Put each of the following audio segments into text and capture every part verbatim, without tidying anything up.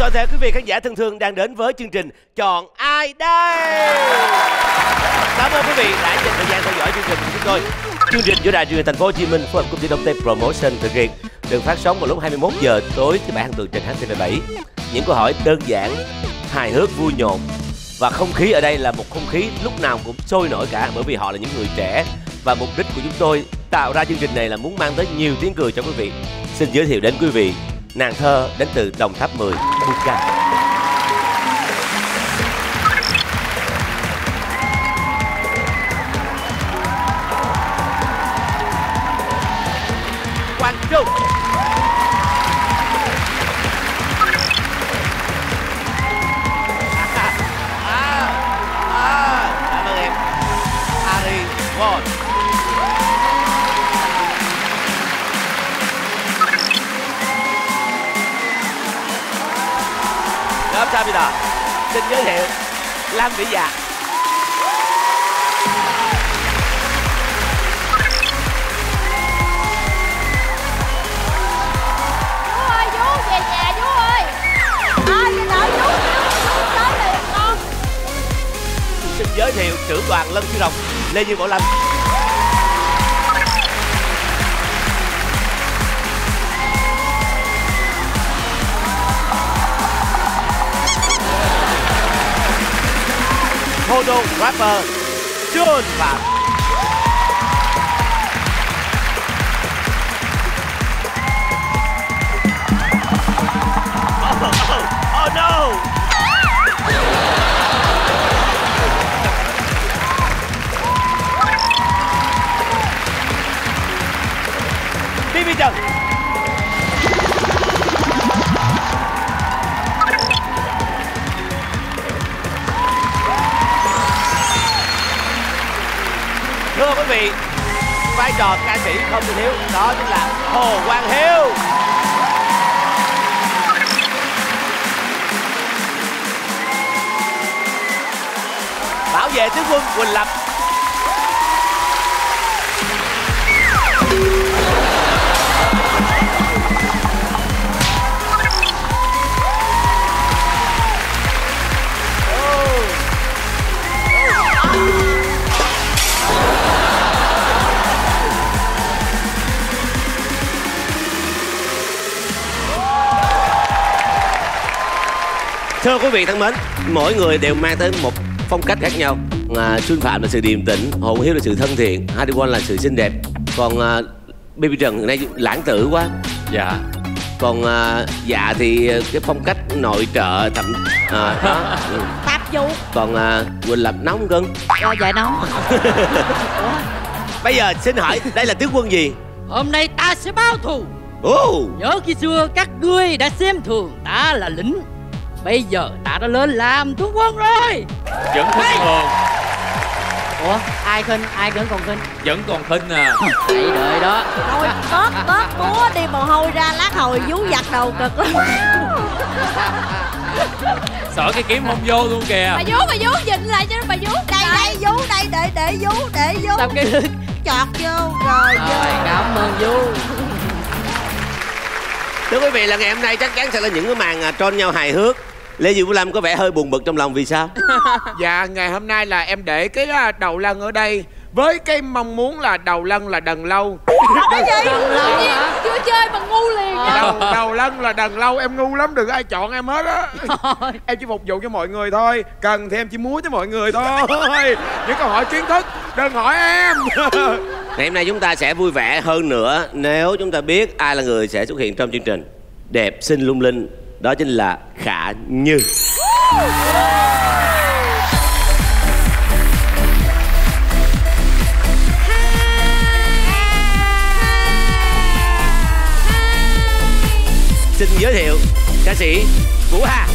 toàn thể quý vị khán giả thân thương đang đến với chương trình Chọn Ai Đây. Cảm ơn quý vị đã dành thời gian theo dõi chương trình của chúng tôi. Chương trình do Đài truyền hình thành phố Hồ Chí Minh phối hợp công ty Đông Tây Promotion thực hiện, được phát sóng vào lúc hai mươi mốt giờ tối thứ bảy hàng tuần trên H T V bảy. Những câu hỏi đơn giản, hài hước, vui nhộn, và không khí ở đây là một không khí lúc nào cũng sôi nổi cả, bởi vì họ là những người trẻ, và mục đích của chúng tôi tạo ra chương trình này là muốn mang tới nhiều tiếng cười cho quý vị. Xin giới thiệu đến quý vị nàng thơ đến từ Đồng Tháp mười, Puka. Quang Trung. À, à, à, cảm ơn em. Hari Won. Lớp sao bây giờ? Xin giới thiệu Lâm Vỹ Dạ. Xin giới thiệu trưởng đoàn Lân Sư Đồng Lê Dương Bảo Lâm. Hô đô rapper Xuân Phạm. Oh, oh, oh no. bê bê Trần. Thưa quý vị, vai trò ca sĩ không thể thiếu đó chính là Hồ Quang Hiếu. Bảo vệ tướng quân Huỳnh Lập. Thưa quý vị thân mến, mỗi người đều mang tới một phong cách khác nhau. À, Xuân Phạm là sự điềm tĩnh, Hồ Hiếu là sự thân thiện, Hari Won là sự xinh đẹp. Còn à, bê bê Trần hiện nay lãng tử quá. Dạ. Còn à, Dạ thì cái phong cách nội trợ thậm à, đó. Tạp vụ. Còn à, Huỳnh Lập nóng cưng. Dạ, dạ nóng. Bây giờ xin hỏi đây là tướng quân gì? Hôm nay ta sẽ báo thù. Oh. Nhớ khi xưa các ngươi đã xem thường ta là lính. Bây giờ ta đã lên làm tướng quân rồi. Vẫn khinh thường. Ủa? Ai khinh? Ai vẫn còn khinh? Vẫn còn khinh à. Vậy đợi đó. Thôi tớt tớt búa đi mồ hôi ra lát hồi vú giặt đầu cực lắm. Sợ cái kiếm không vô luôn kìa. Bà vú, bà vú dịnh lại cho nó bà vú. Đây đây vú, đây để để vú, để vú. Tập cái chọt vô rồi. Rồi cảm ơn vú. Thưa quý vị, là ngày hôm nay chắc chắn sẽ là những cái màn trôn nhau hài hước. Lê Dương Bảo Lâm có vẻ hơi buồn bực trong lòng vì sao? Dạ, ngày hôm nay là em để cái đầu lân ở đây với cái mong muốn là đầu lân là đần lâu. Cái gì? Lâu hả? Chưa chơi mà ngu liền. Đầu, đầu lân là đần lâu, em ngu lắm, đừng ai chọn em hết á. Em chỉ phục vụ cho mọi người thôi, cần thì em chỉ muối tới mọi người thôi. Những câu hỏi kiến thức, đừng hỏi em. Ngày hôm nay chúng ta sẽ vui vẻ hơn nữa nếu chúng ta biết ai là người sẽ xuất hiện trong chương trình. Đẹp, xinh, lung linh, đó chính là Khả Như. Xin giới thiệu ca sĩ Vũ Hà.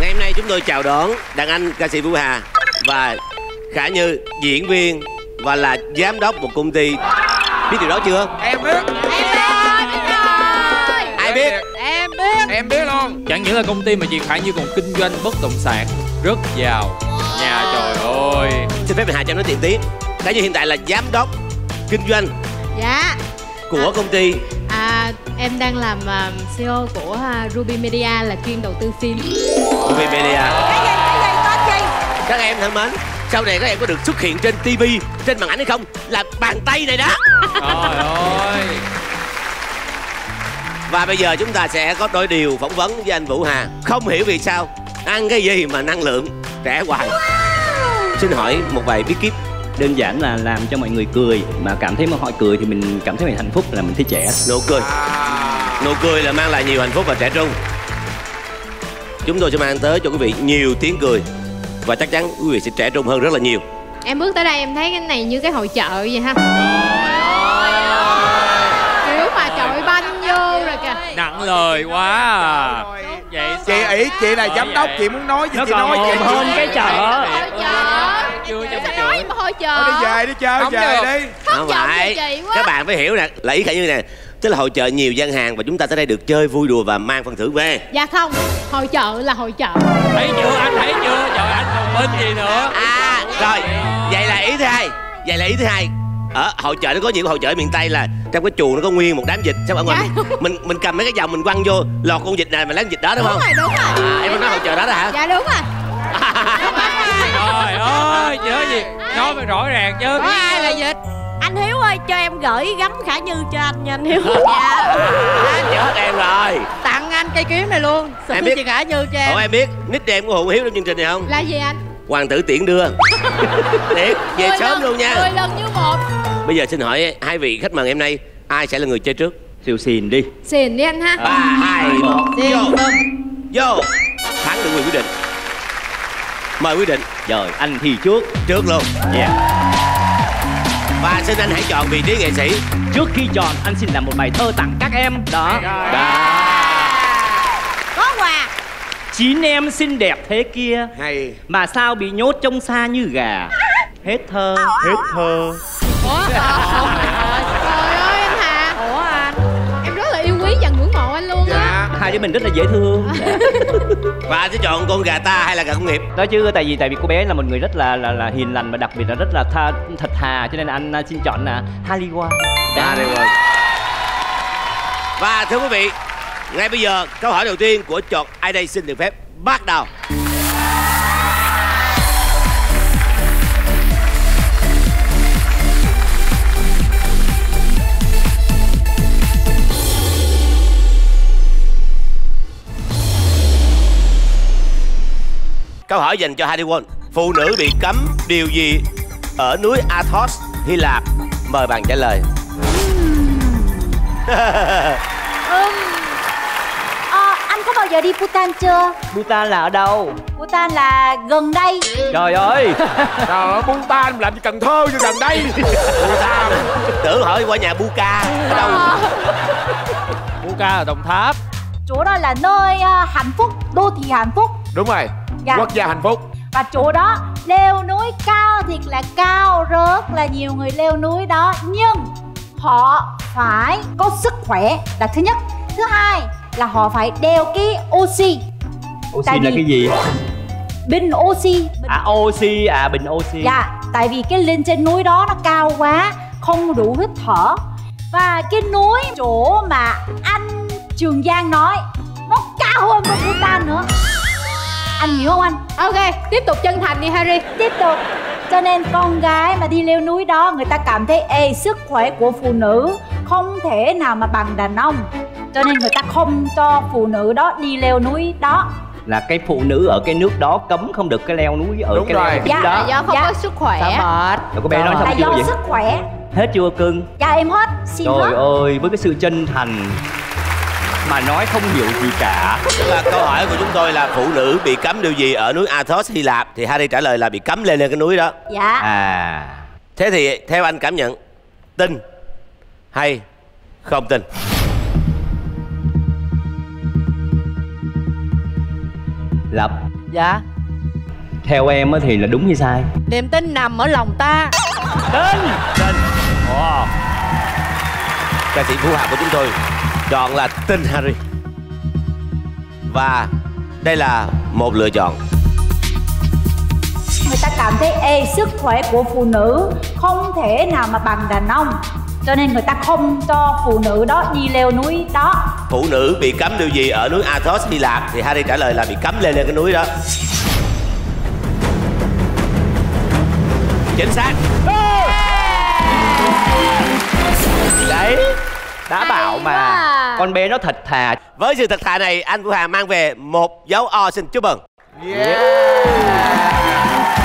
Ngày hôm nay chúng tôi chào đón đàn anh ca sĩ Vũ Hà và Khả Như, diễn viên và là giám đốc một công ty. Biết điều đó chưa? Em biết. Em biết. Ai biết? Em biết. em biết luôn. Chẳng những là công ty mà chị Khả Như còn kinh doanh bất động sản rất giàu. Nhà trời ơi. Xin phép Hà cho nói chuyện tí. Khả Như hiện tại là giám đốc kinh doanh. Dạ. Của à, công ty. À, em đang làm uh, xê i ô của uh, Ruby Media, là chuyên đầu tư phim. Ruby Media. Cái gì, cái gì, tên gì? Các em thân mến, sau này các em có được xuất hiện trên ti vi, trên màn ảnh hay không là bàn tay này đó. Trời ơi. Và bây giờ chúng ta sẽ có đôi điều phỏng vấn với anh Vũ Hà. Không hiểu vì sao ăn cái gì mà năng lượng trẻ hoài. Wow. Xin hỏi một vài bí kíp. Đơn giản là làm cho mọi người cười, mà cảm thấy mà họ cười thì mình cảm thấy mình hạnh phúc, là mình thấy trẻ. Nụ cười. À. Nụ cười là mang lại nhiều hạnh phúc và trẻ trung. Chúng tôi sẽ mang tới cho quý vị nhiều tiếng cười và chắc chắn quý vị sẽ trẻ trung hơn rất là nhiều. Em bước tới đây em thấy cái này như cái hội chợ vậy ha. Kiểu mà chọi banh vô rồi kìa. Nặng lời quá à. Vậy chị ý chị là giám đốc, chị muốn nói gì chị nói chị hơn cái chợ. Chờ. Đi về đi chơi, không về được. Đi không phải quá. Các bạn phải hiểu nè, là ý Khả Như nè, tức là hội chợ nhiều gian hàng và chúng ta tới đây được chơi vui đùa và mang phần thưởng về. Dạ không, hội chợ là hội chợ. Thấy chưa, anh thấy chưa, trời anh còn bên gì nữa. À rồi, vậy là ý thứ hai. Vậy là ý thứ hai ở hội chợ nó có những hội chợ ở miền Tây là trong cái chuồng nó có nguyên một đám vịt, xong ở ngoài dạ, mình, mình mình cầm mấy cái vòng mình quăng vô lọt con vịt này mà lấy vịt đó đúng, đúng không? Đúng rồi, đúng rồi. À, em muốn nói hội chợ đó đó hả? Dạ đúng rồi. Trời ơi, nhớ gì nói phải rõ ràng chứ. Có ai là vịt? Anh Hiếu ơi, cho em gửi gắm Khả Như cho anh nha anh Hiếu. Dạ. Anh nhớ em rồi. Tặng anh cây kiếm này luôn. Sự em biết chị Khả Như cho em. Ủa em biết nickname của Hồ Hiếu trong chương trình này không? Là gì anh? Hoàng tử tiễn đưa. Tiễn về sớm luôn nha. Mười lần như một. Bây giờ xin hỏi hai vị khách mời ngày hôm nay ai sẽ là người chơi trước? Siêu xìn đi. Xìn đi anh ha. Ba hai một. Vô. Vô. Thắng được người quyết định. Mời quyết định. Rồi, anh thì trước. Trước luôn. Dạ. Và xin anh hãy chọn vị trí nghệ sĩ. Trước khi chọn, anh xin làm một bài thơ tặng các em. Đó. Đó. Có quà. Chín em xinh đẹp thế kia, hay mà sao bị nhốt trong xa như gà. Hết thơ. Hết thơ. Ủa? Trời ơi anh Hà. Ủa anh? Em rất là yêu quý và ngưỡng mộ anh luôn á. Hai đứa mình rất là dễ thương. Dạ. Và sẽ chọn con gà ta hay là gà công nghiệp? Đó chứ, tại vì tại vì cô bé là một người rất là là, là hiền lành và đặc biệt là rất là tha, thật thà, cho nên anh xin chọn là Hari Won. Hari Won. Và thưa quý vị, ngay bây giờ câu hỏi đầu tiên của Chọn Ai Đây xin được phép bắt đầu. Câu hỏi dành cho Hari Won. Phụ nữ bị cấm điều gì ở núi Athos, Hy Lạp? Mời bạn trả lời. Ừ. À, anh có bao giờ đi Bhutan chưa? Bhutan là ở đâu? Bhutan là gần đây. Trời ơi. Trời ơi, Bhutan làm gì Cần Thơ chứ gần đây. Bhutan. Tưởng hỏi qua nhà Puka ở đâu. Puka ở Đồng Tháp. Chỗ đó là nơi hạnh phúc, đô thị hạnh phúc. Đúng rồi. Dạ. Quốc gia hạnh phúc. Và chỗ đó leo núi cao thiệt là cao, rất là nhiều người leo núi đó. Nhưng họ phải có sức khỏe là thứ nhất. Thứ hai là họ phải đeo cái oxy. Oxy tại là vì... cái gì? Bình oxy. Bình... À oxy, à bình oxy. Dạ, tại vì cái lên trên núi đó nó cao quá, không đủ hít thở. Và cái núi chỗ mà anh Trường Giang nói, nó cao hơn Bhutan nữa. Anh hiểu không anh? Ok, tiếp tục chân thành đi Hari. Tiếp tục. Cho nên con gái mà đi leo núi đó, người ta cảm thấy ê, sức khỏe của phụ nữ không thể nào mà bằng đàn ông. Cho nên người ta không cho phụ nữ đó đi leo núi đó. Là cái phụ nữ ở cái nước đó cấm không được cái leo núi ở. Đúng cái rồi. Leo dạ, đó. Là do không dạ. có sức khỏe. Sao mệt. Cô bé nói xong là chưa do vậy? Sức khỏe. Hết chưa cưng? Dạ em hết. Xin trời hết. Ơi, với cái sự chân thành mà nói không hiểu gì cả. Tức là câu hỏi của chúng tôi là phụ nữ bị cấm điều gì ở núi Athos, Hy Lạp? Thì Hari trả lời là bị cấm lên lên cái núi đó. Dạ. À. Thế thì theo anh cảm nhận, tin hay không tin? Lập. Dạ. Theo em thì là đúng hay sai? Niềm tin nằm ở lòng ta. Tin. Tin. Wow. Ca sĩ Vũ Hà của chúng tôi chọn là tin Hari. Và đây là một lựa chọn. Người ta cảm thấy ê, sức khỏe của phụ nữ không thể nào mà bằng đàn ông, cho nên người ta không cho phụ nữ đó đi leo núi đó. Phụ nữ bị cấm điều gì ở núi Athos Hy Lạp? Thì Hari trả lời là bị cấm leo lên cái núi đó. Chính xác. Đấy, đã bảo mà à. Con bé nó thật thà. Với sự thật thà này, anh Vũ Hà mang về một dấu O, xin chúc mừng. Yeah. Yeah.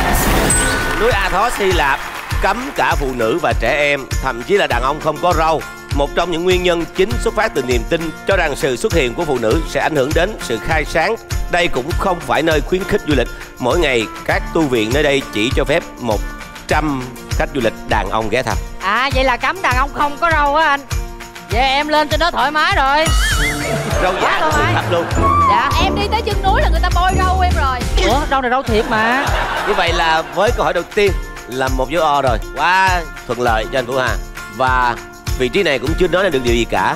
Núi Athos Hy Lạp cấm cả phụ nữ và trẻ em, thậm chí là đàn ông không có râu. Một trong những nguyên nhân chính xuất phát từ niềm tin cho rằng sự xuất hiện của phụ nữ sẽ ảnh hưởng đến sự khai sáng. Đây cũng không phải nơi khuyến khích du lịch. Mỗi ngày các tu viện nơi đây chỉ cho phép một trăm khách du lịch đàn ông ghé thăm. À, vậy là cấm đàn ông không có râu á anh. Vậy em lên trên đó thoải mái rồi. Râu giả thật thật luôn. Dạ, em đi tới chân núi là người ta bôi râu em rồi. Ủa, râu này râu thiệt mà. Như vậy là với câu hỏi đầu tiên là một dấu O rồi. Quá thuận lợi cho anh Vũ Hà. Và vị trí này cũng chưa nói là được điều gì cả.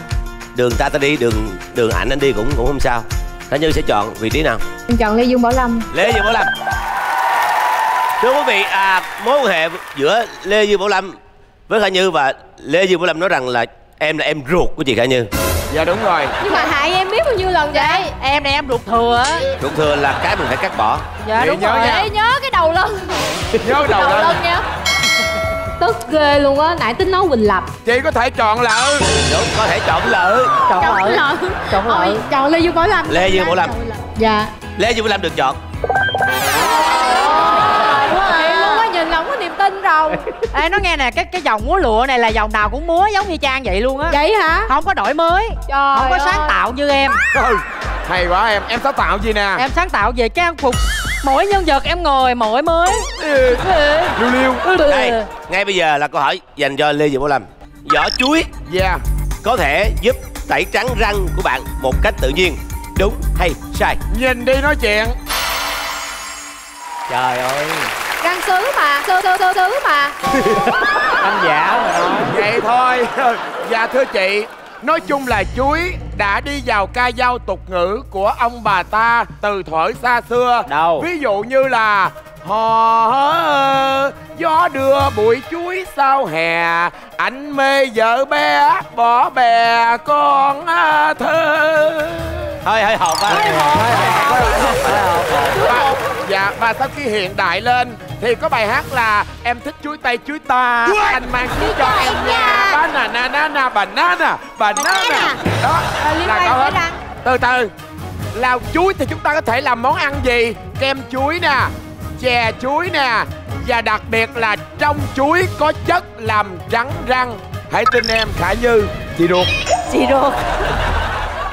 Đường ta ta đi, đường đường ảnh anh đi cũng cũng không sao. Khả Như sẽ chọn vị trí nào? Em chọn Lê Dương Bảo Lâm. Lê Dương Bảo Lâm. Thưa quý vị, à, mối quan hệ giữa Lê Dương Bảo Lâm với Khả Như, và Lê Dương Bảo Lâm nói rằng là em là em ruột của chị Khả Như. Dạ đúng rồi. Nhưng mà Hại em biết bao nhiêu lần vậy? Dạ. Em này em ruột thừa. Ruột thừa là cái mình phải cắt bỏ. Dạ đúng rồi. Để nhớ cái đầu lân. Nhớ đầu, đầu lân, lân nha. Tức ghê luôn á, nãy tính nói Huỳnh Lập. Chị có thể chọn lợ. Đúng, có thể chọn lợ. Chọn lợ. Chọn, chọn lợ. Ôi, chọn Lê Dương Bảo Lâm. Lê Dương Bảo Lâm. Dạ. Lê Dương Bảo Lâm được chọn. Đâu. Ê, nó nghe nè, cái cái dòng múa lụa này là dòng nào cũng múa giống như Trang vậy luôn á. Vậy hả? Không có đổi mới. Trời không có ơi. Sáng tạo như em. Trời, hay quá em, em sáng tạo gì nè? Em sáng tạo về trang phục. Mỗi nhân vật em ngồi mỗi mới. Liêu liêu. Đây, ngay bây giờ là câu hỏi dành cho Lê Dương Bảo Lâm. Vỏ chuối yeah. có thể giúp tẩy trắng răng của bạn một cách tự nhiên. Đúng hay sai? Nhìn đi nói chuyện. Trời ơi. Răng sứ mà, sứ sứ sứ sứ mà. Anh giả mà nói. Vậy thôi. Dạ thưa chị, nói chung là chuối đã đi vào ca dao tục ngữ của ông bà ta từ thuở xa xưa. Đâu? Ví dụ như là hò gió đưa bụi chuối sau hè, anh mê vợ bé bỏ bè con thơ. Hơi hơi hộp á. Hơi hộp. Dạ, và sau khi hiện đại lên thì có bài hát là em thích chuối Tây chuối ta, anh mang chuối cho em nha. Banana, banana, banana, banana. Đó, là câu hết. Từ từ. Làm chuối thì chúng ta có thể làm món ăn gì? Kem chuối nè, chè chuối nè, và đặc biệt là trong chuối có chất làm trắng răng. Hãy tin em Khả Như. Chị ruột. Chị ruột.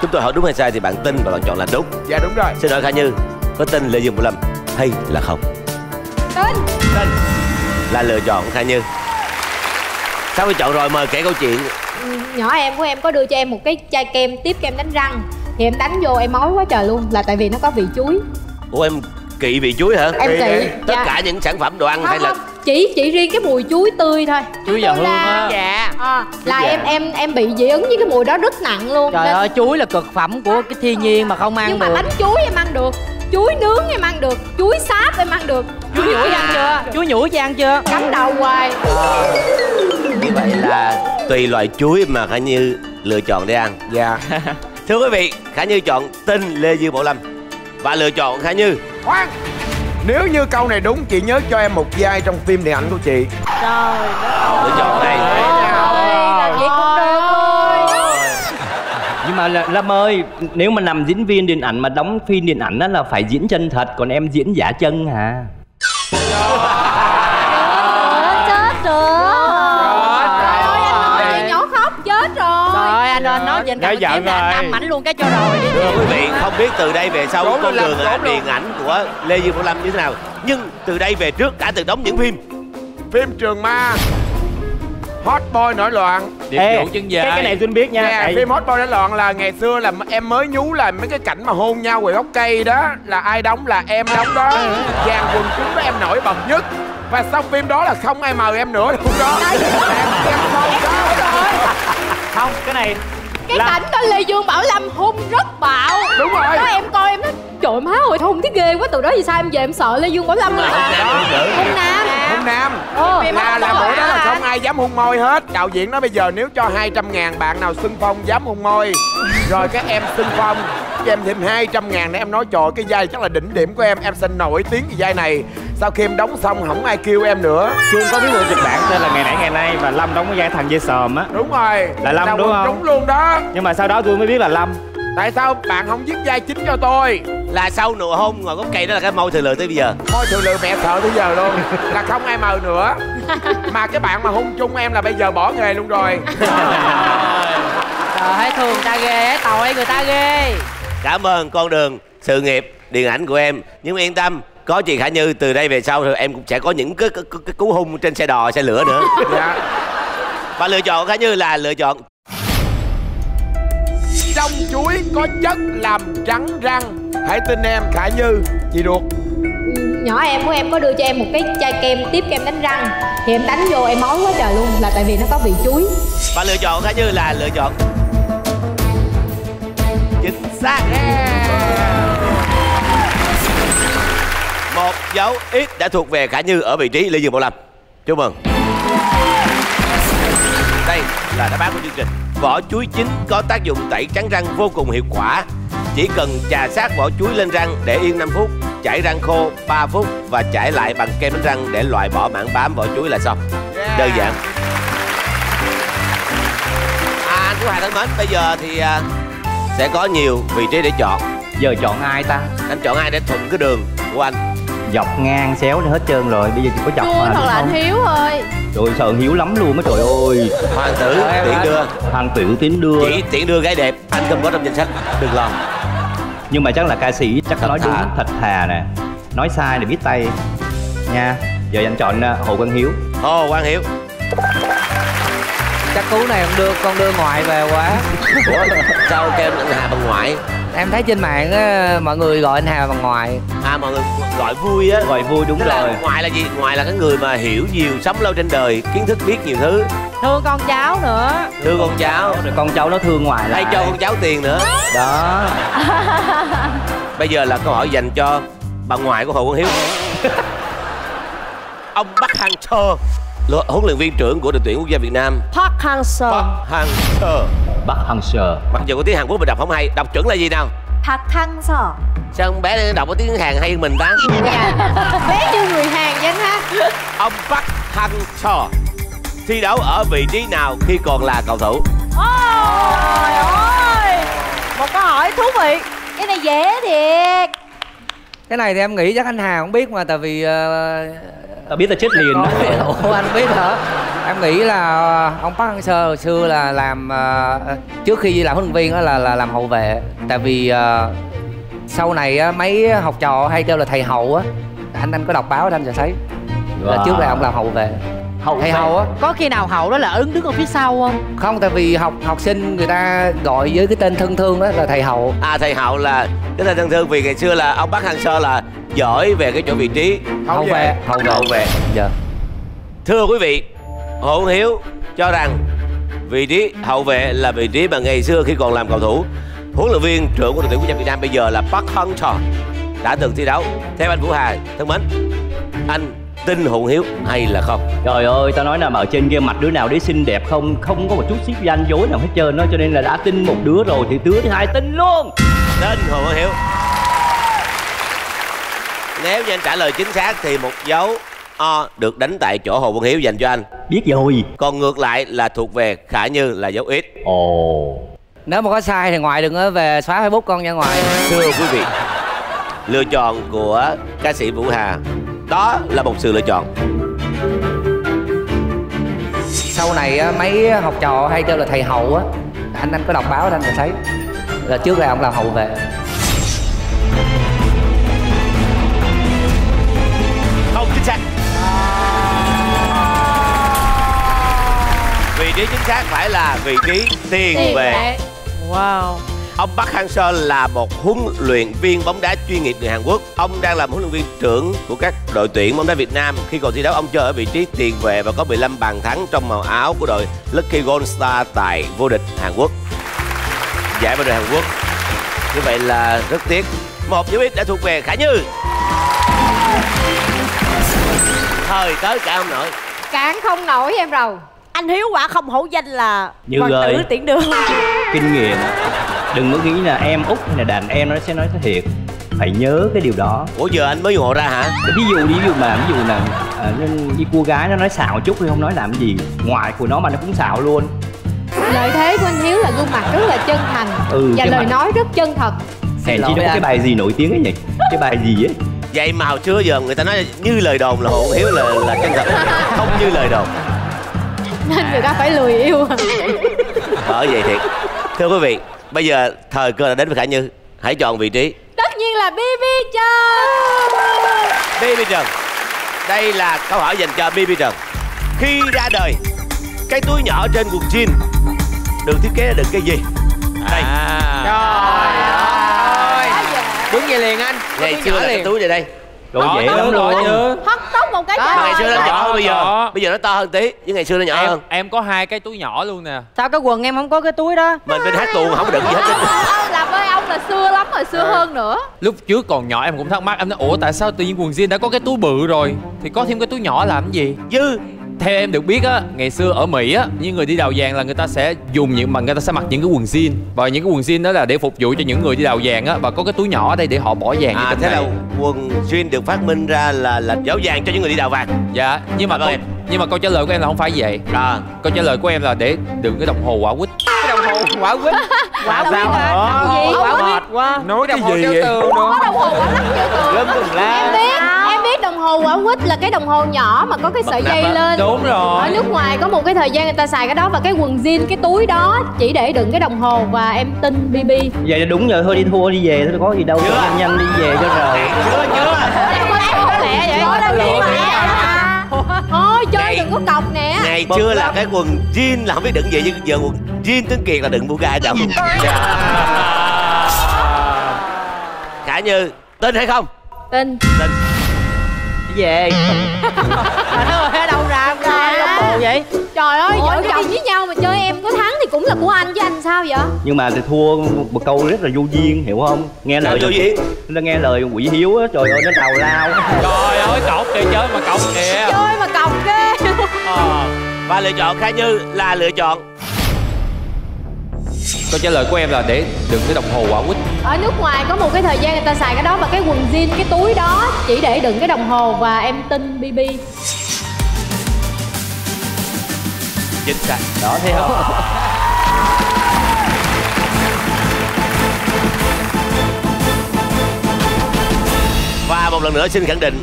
Chúng tôi hỏi đúng hay sai thì bạn tin và bạn chọn là đúng. Dạ đúng rồi. Xin hỏi Khả Như, có tin Lê Dương Bảo Lâm hay là không? Tin. Tin là lựa chọn Khả Như. Sau khi chọn rồi mời kể câu chuyện. Nhỏ em của em có đưa cho em một cái chai kem tiếp kem đánh răng, thì em đánh vô em ói quá trời luôn, là tại vì nó có vị chuối. Ủa em kỵ vị chuối hả? Em kỵ tất dạ. cả những sản phẩm đồ ăn không, hay là không. chỉ chỉ riêng cái mùi chuối tươi thôi. Chuối vào hương á. Dạ. À, là dạ. em em em bị dị ứng với cái mùi đó rất nặng luôn. Trời nên... ơi, chuối là cực phẩm của cái thiên nhiên mà không ăn nhưng được. Nhưng mà bánh chuối em ăn được, chuối nướng em ăn được, chuối sáp em ăn được. Chuối nhũi ăn chưa? Chuối nhũi ăn chưa? Cắm đầu hoài. À, như vậy là tùy loại chuối mà Khả Như lựa chọn để ăn. Dạ. Thưa quý vị, Khả Như chọn tin Lê Dương Bảo Lâm và lựa chọn Khả Như. Khoan, nếu như câu này đúng chị nhớ cho em một vai trong phim điện ảnh của chị. Trời đất. Lựa chọn này làm vậy cũng được thôi. Nhưng mà Lâm ơi, nếu mà nằm diễn viên điện ảnh mà đóng phim điện ảnh đó là phải diễn chân thật, còn em diễn giả chân hả? Chết rồi. Trời ơi, anh nói nhỏ khóc chết rồi. Trời ơi, anh nói về anh cảm là năm ảnh luôn cái cho rồi. Thưa quý vị, không biết từ đây về sau con đường điện ảnh của Lê Dương Bảo Lâm như thế nào, nhưng từ đây về trước đã từng đóng những phim phim Trường Ma, Hot Boy Nổi Loạn. Ê, chân dài. Cái, cái này Jun biết nha. Nè, tại... phim Hot Boy Nổi Loạn là ngày xưa là em mới nhú là mấy cái cảnh mà hôn nhau ngoài gốc cây đó, là ai đóng là em đóng đó. Dàn quần chúng đó em nổi bật nhất. Và sau phim đó là không ai mời em nữa luôn đó. Em, em không đó. Không, cái này Cái là... cảnh đó Lê Dương Bảo Lâm hung rất bạo. Đúng rồi đó, em coi em nói trời má ơi hung thấy ghê quá, từ đó thì sao em về em sợ Lê Dương Bảo Lâm luôn. Hung nam, hung nam ờ, là là bữa đó là không ai dám hung môi hết. Đạo diễn nói bây giờ nếu cho hai trăm ngàn bạn nào xưng phong dám hung môi, rồi các em xưng phong cho em thêm hai trăm ngàn để em nói trời cái vai chắc là đỉnh điểm của em, em sẽ nổi tiếng cái vai này. Sau khi em đóng xong không ai kêu em nữa. Xuân có thiếu người kịch bản nên là ngày nãy ngày nay và Lâm đóng cái vai thằng dê sòm á. Đúng rồi, là Lâm đúng, đúng không? Đúng luôn đó. Nhưng mà sau đó tôi mới biết là Lâm. Tại sao bạn không viết vai chính cho tôi? Là sau nụ hôn ngồi gốc cây đó là cái môi thừa lừa tới bây giờ. Môi thừa lừa mẹ sợ tới giờ luôn. Là không ai mời nữa. Mà cái bạn mà hung chung em là bây giờ bỏ nghề luôn rồi. Trời ơi thương người ta ghê, tội người ta ghê. Cảm ơn con đường sự nghiệp điện ảnh của em. Nhưng yên tâm, có chị Khả Như từ đây về sau thì em cũng sẽ có những cái, cái, cái cú hung trên xe đò, xe lửa nữa. Dạ. Và lựa chọn Khả Như là lựa chọn trong chuối có chất làm trắng răng. Hãy tin em Khả Như. Chị ruột nhỏ em của em có đưa cho em một cái chai kem tiếp kem đánh răng, thì em đánh vô em ói quá trời luôn, là tại vì nó có vị chuối. Và lựa chọn Khả Như là lựa chọn chính xác. Yeah. Một dấu ít đã thuộc về Khả Như ở vị trí Lê Dương Bảo Lâm. Chúc mừng. Đây là đáp án của chương trình. Vỏ chuối chín có tác dụng tẩy trắng răng vô cùng hiệu quả. Chỉ cần chà sát vỏ chuối lên răng để yên năm phút, chải răng khô ba phút và chải lại bằng kem đánh răng để loại bỏ mảng bám vỏ chuối là xong. Yeah. Đơn giản. À, anh Vũ Hà thân mến, bây giờ thì sẽ có nhiều vị trí để chọn. Giờ chọn ai ta? Anh chọn ai để thuận cái đường của anh? Dọc ngang xéo hết trơn rồi, bây giờ chỉ có chọc thôi. Thật là anh Hiếu ơi. Trời sợ Hiếu lắm luôn á, trời ơi. Hoàng tử tiễn đưa. Hoàng tử tiễn đưa. Chỉ tiễn đưa gái đẹp, anh không có trong danh sách, đừng lo. Nhưng mà chắc là ca sĩ chắc nói đúng, thật thà nè. Nói sai thì biết tay nha. Giờ anh chọn Hồ Quang Hiếu. Hồ Quang Hiếu. Chắc cú này không đưa con đưa ngoại về quá. Ủa sao kêu anh Hà bằng ngoại? Em thấy trên mạng á, mọi người gọi anh Hà bằng ngoại. À mọi người gọi vui á. Gọi vui đúng. Tức rồi là ngoại là gì? Ngoại là cái người mà hiểu nhiều, sống lâu trên đời, kiến thức biết nhiều thứ. Thương con cháu nữa. Thương con, con cháu. Rồi con cháu nó thương ngoại lại. Hay cho con cháu tiền nữa. Đó. Bây giờ là câu hỏi dành cho bà ngoại của Hồ Quang Hiếu. Ông Park Hang-seo, huấn luyện viên trưởng của đội tuyển quốc gia Việt Nam. Park Hang-seo. Park Hang-seo. Park Hang-seo. Mặc dù có tiếng Hàn Quốc mình đọc không hay, đọc chuẩn là gì nào? Park Hang-seo. Sao con bé đọc có tiếng Hàn hay hơn mình ta? Bé như người Hàn vậy ha. Ông Park Hang-seo thi đấu ở vị trí nào khi còn là cầu thủ? Ôi ơi, một câu hỏi thú vị. Cái này dễ thiệt. Cái này thì em nghĩ chắc anh Hà không biết mà, tại vì uh... tao biết là chết liền. Ủa anh biết hả? Em nghĩ là ông Park Hang-seo hồi xưa là làm uh, trước khi làm huấn luyện viên đó là, là làm hậu vệ. Tại vì uh, sau này uh, mấy học trò hay kêu là thầy hậu á. Anh anh có đọc báo anh sẽ thấy. Wow. Là trước là ông làm hậu vệ. Hậu thầy hậu á. Có khi nào hậu đó là ứng đứng ở phía sau không? Không, tại vì học học sinh người ta gọi với cái tên thân thương đó là thầy hậu. À thầy hậu là cái tên thân thương, vì ngày xưa là ông Park Hang-seo là giỏi về cái chỗ vị trí hậu vệ. Hậu vệ. Hậu vệ. Dạ. Thưa quý vị, Hồ Quang Hiếu cho rằng vị trí hậu vệ là vị trí mà ngày xưa khi còn làm cầu thủ, huấn luyện viên trưởng của đội tuyển quốc gia Việt Nam bây giờ là Park Hang-seo đã từng thi đấu. Theo anh Vũ Hà thân mến, anh tin Hồ Quang Hiếu hay là không? Trời ơi, tao nói là mà ở trên game mặt đứa nào đấy xinh đẹp không, không có một chút xíu gian dối nào hết trơn đó, cho nên là đã tin một đứa rồi thì đứa thứ hai tin luôn. Tin Hồ Quang Hiếu. Nếu như anh trả lời chính xác thì một dấu O được đánh tại chỗ Hồ Quang Hiếu dành cho anh. Biết rồi. Còn ngược lại là thuộc về Khả Như là dấu ít. Ồ. Nếu mà có sai thì ngoại đừng có về xóa Facebook con nha ngoại. Thưa quý vị, lựa chọn của ca sĩ Vũ Hà đó là một sự lựa chọn. Sau này mấy học trò hay kêu là thầy hậu á. Anh anh có đọc báo anh sẽ thấy là trước đây ông làm hậu vệ. Không chính xác. Vị trí chính xác phải là vị trí tiền vệ. Wow. Ông Park Hang-seo là một huấn luyện viên bóng đá chuyên nghiệp người Hàn Quốc. Ông đang làm huấn luyện viên trưởng của các đội tuyển bóng đá Việt Nam. Khi còn thi đấu, ông chơi ở vị trí tiền vệ và có mười lăm bàn thắng trong màu áo của đội Lucky Gold Star tại vô địch Hàn Quốc. giải bên đội Hàn Quốc. Như vậy là rất tiếc, một dấu ít đã thuộc về Khả Như. Thời tới cả ông nội, cản không nổi em rồi. Anh Hiếu quả không hổ danh là Như Hoàng ơi. Tử tiễn đường. Kinh nghiệm, đừng có nghĩ là em út là đàn em nó sẽ nói thiệt, phải nhớ cái điều đó. Ủa giờ anh mới ngộ ra hả? Ví dụ đi, ví dụ mà ví dụ là à, cái cô gái nó nói xạo chút thì không nói làm gì, ngoài của nó mà nó cũng xạo luôn. Lợi thế của anh Hiếu là gương mặt rất là chân thành, ừ, và lời mặt... nói rất chân thật. Hèn chi nó có cái bài gì nổi tiếng ấy nhỉ? Cái bài gì ấy? Vậy mà hồi trước giờ người ta nói như lời đồn là Hồ Hiếu là, là chân thật, không như lời đồn. Nên người ta phải lười yêu. Ở vậy thiệt. Thưa quý vị, bây giờ thời cơ đã đến với Khả Như. Hãy chọn vị trí. Tất nhiên là bê bê Trần. bê bê Trần. Đây là câu hỏi dành cho bê bê Trần. Khi ra đời, cái túi nhỏ trên quần jean được thiết kế được cái gì? Đây. À. Trời ơi. Đúng vậy liền anh. Ngày xưa là cái túi này đây. Đồ dễ lắm luôn. Hất tóc một cái. Ngày xưa nó nhỏ hơn bây giờ. Bây giờ nó to hơn tí, nhưng ngày xưa nó nhỏ hơn. Em có hai cái túi nhỏ luôn nè. Sao cái quần em không có cái túi đó? Mình bên hát tuồng không có đựng gì hết. Làm ơi, ông là xưa lắm rồi, xưa hơn nữa. Lúc trước còn nhỏ em cũng thắc mắc, em nói ủa tại sao tự nhiên quần jean đã có cái túi bự rồi thì có thêm cái túi nhỏ làm gì? Dư. Theo em được biết á, ngày xưa ở Mỹ á, những người đi đào vàng là người ta sẽ dùng những mà người ta sẽ mặc những cái quần jean, và những cái quần jean đó là để phục vụ cho những người đi đào vàng á, và có cái túi nhỏ ở đây để họ bỏ vàng. À, như thế này là quần jean được phát minh ra là là giấu vàng cho những người đi đào vàng. Dạ, nhưng mà câu, nhưng mà câu trả lời của em là không phải vậy. À, câu trả lời của em là để đựng cái đồng hồ quả quýt. Cái đồng hồ quả quýt. Quả quýt hả? Quả mệt quá. Nói cái gì vậy? Có đồng hồ quả lắc treo tường. Em biết. Đồng hồ quả quýt là cái đồng hồ nhỏ mà có cái sợi dây lên. Đúng rồi. Ở nước ngoài có một cái thời gian người ta xài cái đó, và cái quần jean, cái túi đó chỉ để đựng cái đồng hồ. Và em tin bê bê. Vậy là đúng rồi, thôi đi thua đi về thôi, có gì đâu, nhanh nhanh đi về cho rồi. Chưa chưa. Em có lấy một lẹ vậy? Có đâu đi mẹ. Thôi chơi đừng có cọc nè. Ngày chưa là cái quần jean là không biết đựng gì, nhưng giờ quần jean Tuấn Kiệt là đựng Puka chồng. Khả Như tin hay không? Tin. Tin. Về ở đâu ra không ra vậy? Trời ơi, vợ chồng với nhau mà chơi em có thắng thì cũng là của anh chứ anh sao vậy? Nhưng mà thì thua một câu rất là vô duyên, hiểu không? Nghe lời vô duyên, nó nghe lời quỷ Hiếu á, trời ơi nó tào lao. Trời ơi cọc kìa, chơi mà cọc kìa, chơi mà cọc kìa. Và lựa chọn Khả Như là lựa chọn câu trả lời của em là để đựng cái đồng hồ quả quýt. Ở nước ngoài có một cái thời gian người ta xài cái đó, và cái quần jean, cái túi đó chỉ để đựng cái đồng hồ. Và em tin bê bê. Chính xác. Đó thấy không? Và một lần nữa xin khẳng định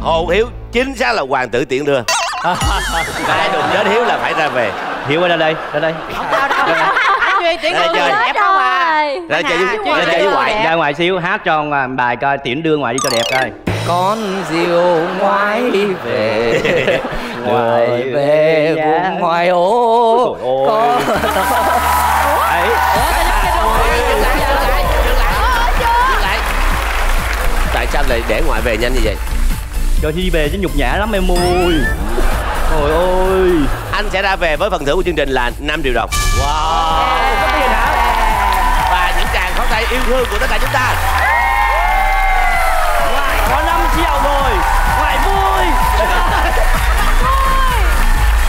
Hồ Hiếu chính xác là hoàng tử tiễn đưa. Ai đụng đến Hiếu là phải ra về. Hiếu ơi ra đây, ra đây. Không sao đâu. Ra chơi, ra chơi với ngoại, ra ngoài xíu hát cho bài coi tiễn đưa ngoại đi cho đẹp coi. Con diều ngoái về, ngoại về vùng ngoại ô. Có ấy. Tại sao lại để ngoại về nhanh như vậy? Cho đi về chứ nhục nhã lắm em ơi. Trời ơi. Anh sẽ ra về với phần thưởng của chương trình là năm triệu đồng. Wow. Và những tràng pháo tay yêu thương của tất cả chúng ta. Lại có năm triệu rồi. Ngoại vui.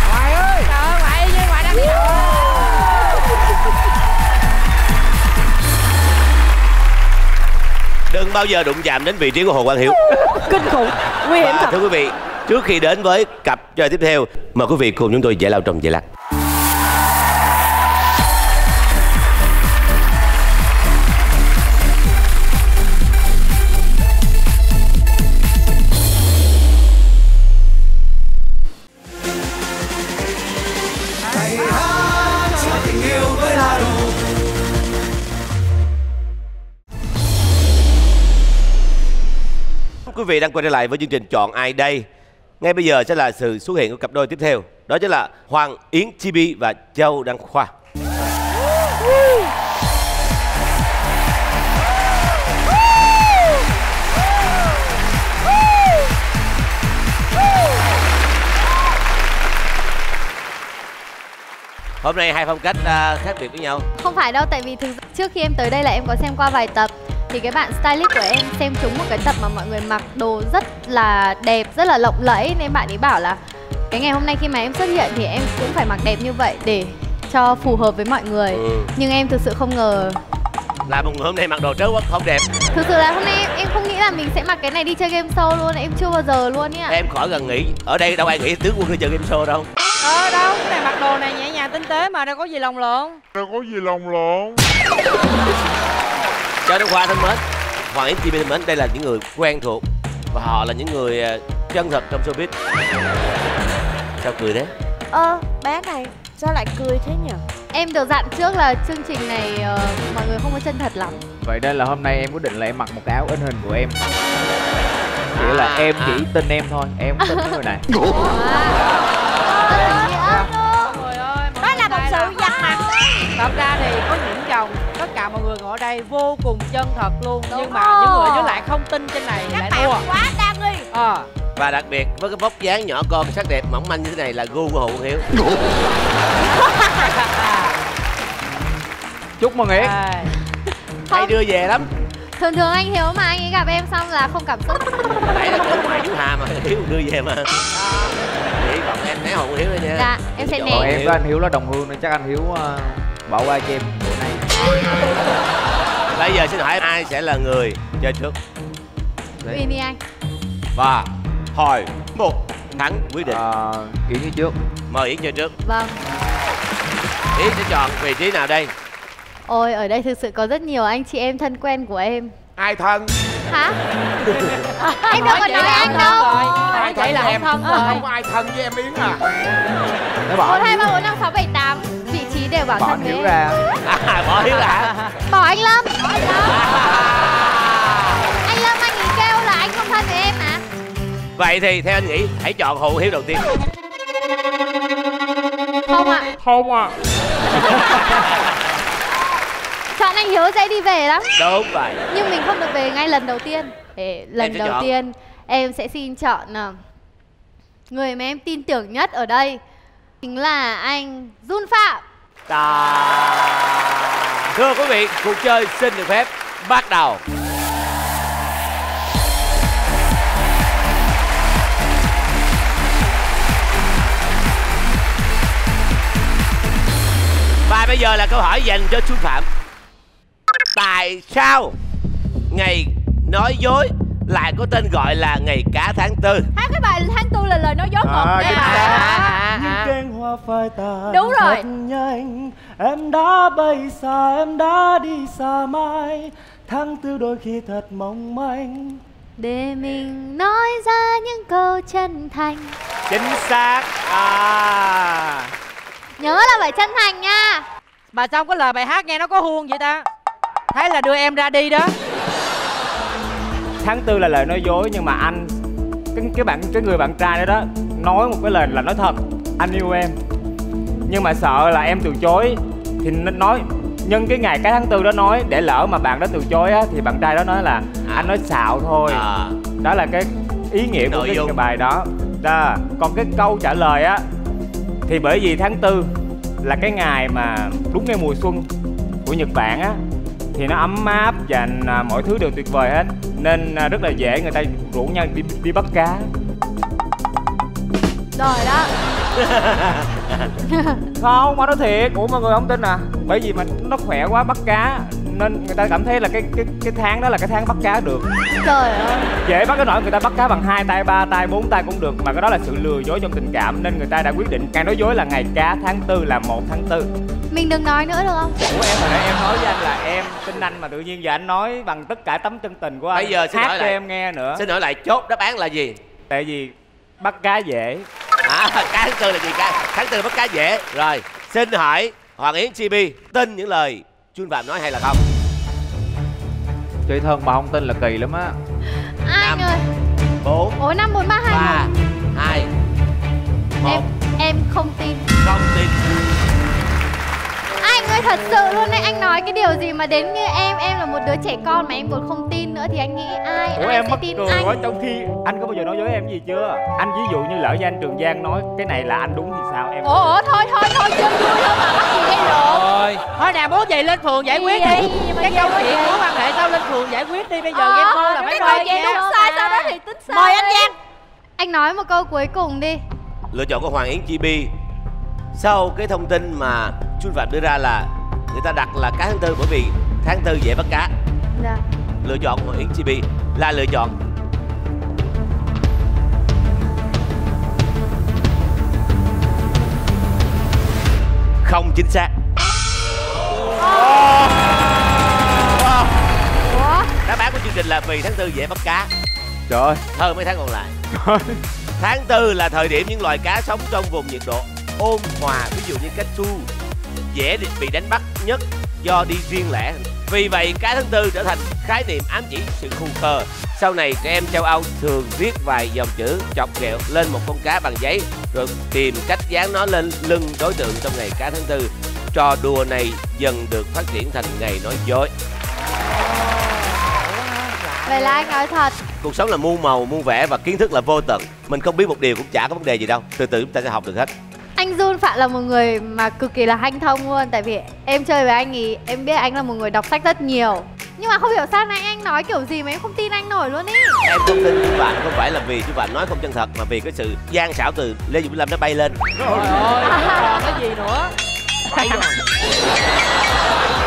Ngoại ơi. Trời ngoại như ngoại đang yêu. Đừng bao giờ đụng chạm đến vị trí của Hồ Quang Hiếu. Kinh khủng, nguy hiểm thật. Thưa quý vị, trước khi đến với cặp chơi tiếp theo, mời quý vị cùng chúng tôi giải lao trong giải lắc. Quý vị đang quay trở lại với chương trình Chọn Ai Đây. Ngay bây giờ sẽ là sự xuất hiện của cặp đôi tiếp theo. Đó chính là Hoàng Yến Chibi và Châu Đăng Khoa. Hôm nay hai phong cách uh, khác biệt với nhau. Không phải đâu, tại vì thực trước khi em tới đây là em có xem qua vài tập. Thì cái bạn stylist của em xem trúng một cái tập mà mọi người mặc đồ rất là đẹp, rất là lộng lẫy. Nên bạn ấy bảo là cái ngày hôm nay khi mà em xuất hiện thì em cũng phải mặc đẹp như vậy để cho phù hợp với mọi người. Ừ. Nhưng em thực sự không ngờ là một hôm nay mặc đồ trớ quá không đẹp. Thực sự là hôm nay em, em không nghĩ là mình sẽ mặc cái này đi chơi game show luôn. Em chưa bao giờ luôn ý ạ. Em khỏi gần nghĩ. Ở đây đâu ai nghĩ Tướng Quân đi chơi game show đâu. Ờ đâu, cái này mặc đồ này nhẹ nhàng tinh tế mà đâu có gì lồng lộn. Đâu có gì lồng lộn. Châu Đăng Khoa thân mến, Hoàng Yến Chibi thân mến, đây là những người quen thuộc và họ là những người chân thật trong showbiz. Sao cười thế? Ơ, bé này sao lại cười thế nhỉ? Em được dặn trước là chương trình này uh, mọi người không có chân thật lắm. Vậy nên là hôm nay em quyết định là em mặc một cái áo in hình của em. Nghĩa là à, em chỉ à. tin em thôi, em tin cái người này. Wow. Đó là một sự giặt mặt. Thật ra thì có những chồng tất cả mọi người ngồi ở đây vô cùng chân thật luôn. Đúng. Nhưng mà oh. những người dưới lại không tin trên này các lại bạn đua. Quá đa nghi. Ờ. Và đặc biệt với cái vóc dáng nhỏ con sắc đẹp mỏng manh như thế này là gu của Hồ Quang Hiếu. Chúc mừng Yến. Hay đưa về lắm. Thường thường anh Hiếu mà anh ấy gặp em xong là không cảm xúc. Nãy là chúc mày Vũ Hà mà Hiếu đưa về mà. Vậy còn em né Hồ Quang Hiếu nữa nha. Dạ em sẽ né. Còn em với anh Hiếu là đồng hương nên chắc anh Hiếu uh, bỏ qua cho em bữa nay. Bây giờ xin hỏi ai sẽ là người chơi trước? Uyên đi anh. Và hồi một thắng quyết định. À, Yến đi trước. Mời Yến chơi trước. Vâng. Yến sẽ chọn vị trí nào đây? Ôi, ở đây thực sự có rất nhiều anh chị em thân quen của em. Ai thân? Hả? Em đâu có nói anh đâu. Ai vậy là em thân rồi. Không có ai thân với em Yến à. một, hai, ba, bốn, năm, sáu, bảy, tám vị trí đều bảo thân với em. Bỏ Hiếu ra. Bỏ Hiếu ra. Bỏ anh Lâm. Bỏ anh Lâm. Vậy thì theo anh nghĩ hãy chọn Hồ Hiếu đầu tiên. Không ạ. À. Không ạ. À. Chọn anh Hiếu dễ đi về lắm. Đúng vậy. Nhưng mình không được về ngay lần đầu tiên. Để lần đầu chọn. tiên em sẽ xin chọn người mà em tin tưởng nhất ở đây chính là anh Jun Phạm. Đà... Thưa quý vị, cuộc chơi xin được phép bắt đầu. Và bây giờ là câu hỏi dành cho Xuân Phạm. Tại sao ngày nói dối lại có tên gọi là ngày cá tháng tư? Hai cái bài tháng tư là lời nói dối ngọt à, à, à, à. Những hoa phai tàn. Đúng rồi. Nhanh, em đã bay xa, em đã đi xa mãi. Tháng tư đôi khi thật mong manh. Để mình nói ra những câu chân thành. Chính xác. À, nhớ là phải chân thành nha. Mà xong cái lời bài hát nghe nó có huông vậy ta? Thấy là đưa em ra đi đó. Tháng tư là lời nói dối nhưng mà anh cái, cái bạn cái người bạn trai đó đó nói một cái lời là nói thật, anh yêu em. Nhưng mà sợ là em từ chối thì nên nói nhân cái ngày cái tháng tư đó nói để lỡ mà bạn đó từ chối á thì bạn trai đó nói là anh nói xạo thôi. À. Đó là cái ý nghĩa của cái, cái bài đó. Đó. Còn cái câu trả lời á thì bởi vì tháng tư là cái ngày mà đúng ngay mùa xuân của Nhật Bản á, thì nó ấm áp và mọi thứ đều tuyệt vời hết, nên rất là dễ người ta rủ nhau đi, đi bắt cá. Rồi đó. Không, mà nói thiệt. Ủa mọi người không tin à? Bởi vì mà nó khỏe quá bắt cá nên người ta cảm thấy là cái cái cái tháng đó là cái tháng bắt cá được. Trời ơi. Dễ bắt cái nỗi người ta bắt cá bằng hai tay, ba tay, bốn tay cũng được. Mà cái đó là sự lừa dối trong tình cảm nên người ta đã quyết định ngày nói dối là ngày cá tháng tư là một tháng tư. Mình đừng nói nữa được không? Ủa em hồi nãy em nói với anh là em tin anh mà tự nhiên giờ anh nói bằng tất cả tấm chân tình của anh. Bây giờ xin hát cho em nghe nữa. Xin hỏi lại chốt đáp án là gì? Tại vì bắt cá dễ. À, cá tháng tư là gì cả? Tháng tư bắt cá dễ. Rồi, xin hỏi Hoàng Yến Chibi tin những lời Jun Phạm nói hay là không? Chơi thân mà không tin là kỳ lắm á. Ai ơi. Bốn. Ủa năm bốn ba hai. Ba, hai, một. Em, em không tin. Không tin. Ai người thật sự luôn đấy, anh nói cái điều gì mà đến như em, em là một đứa trẻ con mà em còn không tin nữa thì anh nghĩ ai, ủa, ai em sẽ mất tin anh? Ủa, trong khi anh có bao giờ nói với em gì chưa? Anh ví dụ như lỡ như anh Trường Giang nói cái này là anh đúng thì sao em? Ủa, ủa thôi thôi thôi chưa vui đâu mà bắt gì đây rồi. Thôi nè, bố về lên phường giải quyết đi. Cái câu chuyện mối quan hệ sao lên phường giải quyết đi, bây giờ ờ, em cô là phải coi đúng nha. Sai sau đó thì tính sai. Mời anh Giang. Anh nói một câu cuối cùng đi. Lựa chọn của Hoàng Yến Chibi. Sau cái thông tin mà Xuân Phạm đưa ra là người ta đặt là cá tháng tư bởi vì tháng tư dễ bắt cá. Dạ. Lựa chọn của Yến Chibi là lựa chọn không chính xác. Oh. Oh. Đáp án của chương trình là vì tháng tư dễ bắt cá. Trời ơi. Hơn mấy tháng còn lại. Trời. Tháng tư là thời điểm những loài cá sống trong vùng nhiệt độ ôn hòa, ví dụ như cá su dễ bị đánh bắt nhất do đi riêng lẻ. Vì vậy cá tháng tư trở thành khái niệm ám chỉ sự khù khờ. Sau này trẻ em châu Âu thường viết vài dòng chữ chọc ghẹo lên một con cá bằng giấy rồi tìm cách dán nó lên lưng đối tượng trong ngày cá tháng tư. Trò đùa này dần được phát triển thành ngày nói dối. Vậy là anh nói thật. Cuộc sống là muôn màu muôn vẻ và kiến thức là vô tận. Mình không biết một điều cũng chả có vấn đề gì đâu. Từ từ chúng ta sẽ học được hết. Anh Jun Phạm là một người mà cực kỳ là hanh thông luôn. Tại vì em chơi với anh ý, em biết anh là một người đọc sách rất nhiều. Nhưng mà không hiểu sao nay anh nói kiểu gì mà em không tin anh nổi luôn ý. Em không tin Jun Phạm không phải là vì Jun Phạm nói không chân thật, mà vì cái sự gian xảo từ Lê Dương Bảo Lâm nó bay lên. Trời ơi, còn cái gì nữa.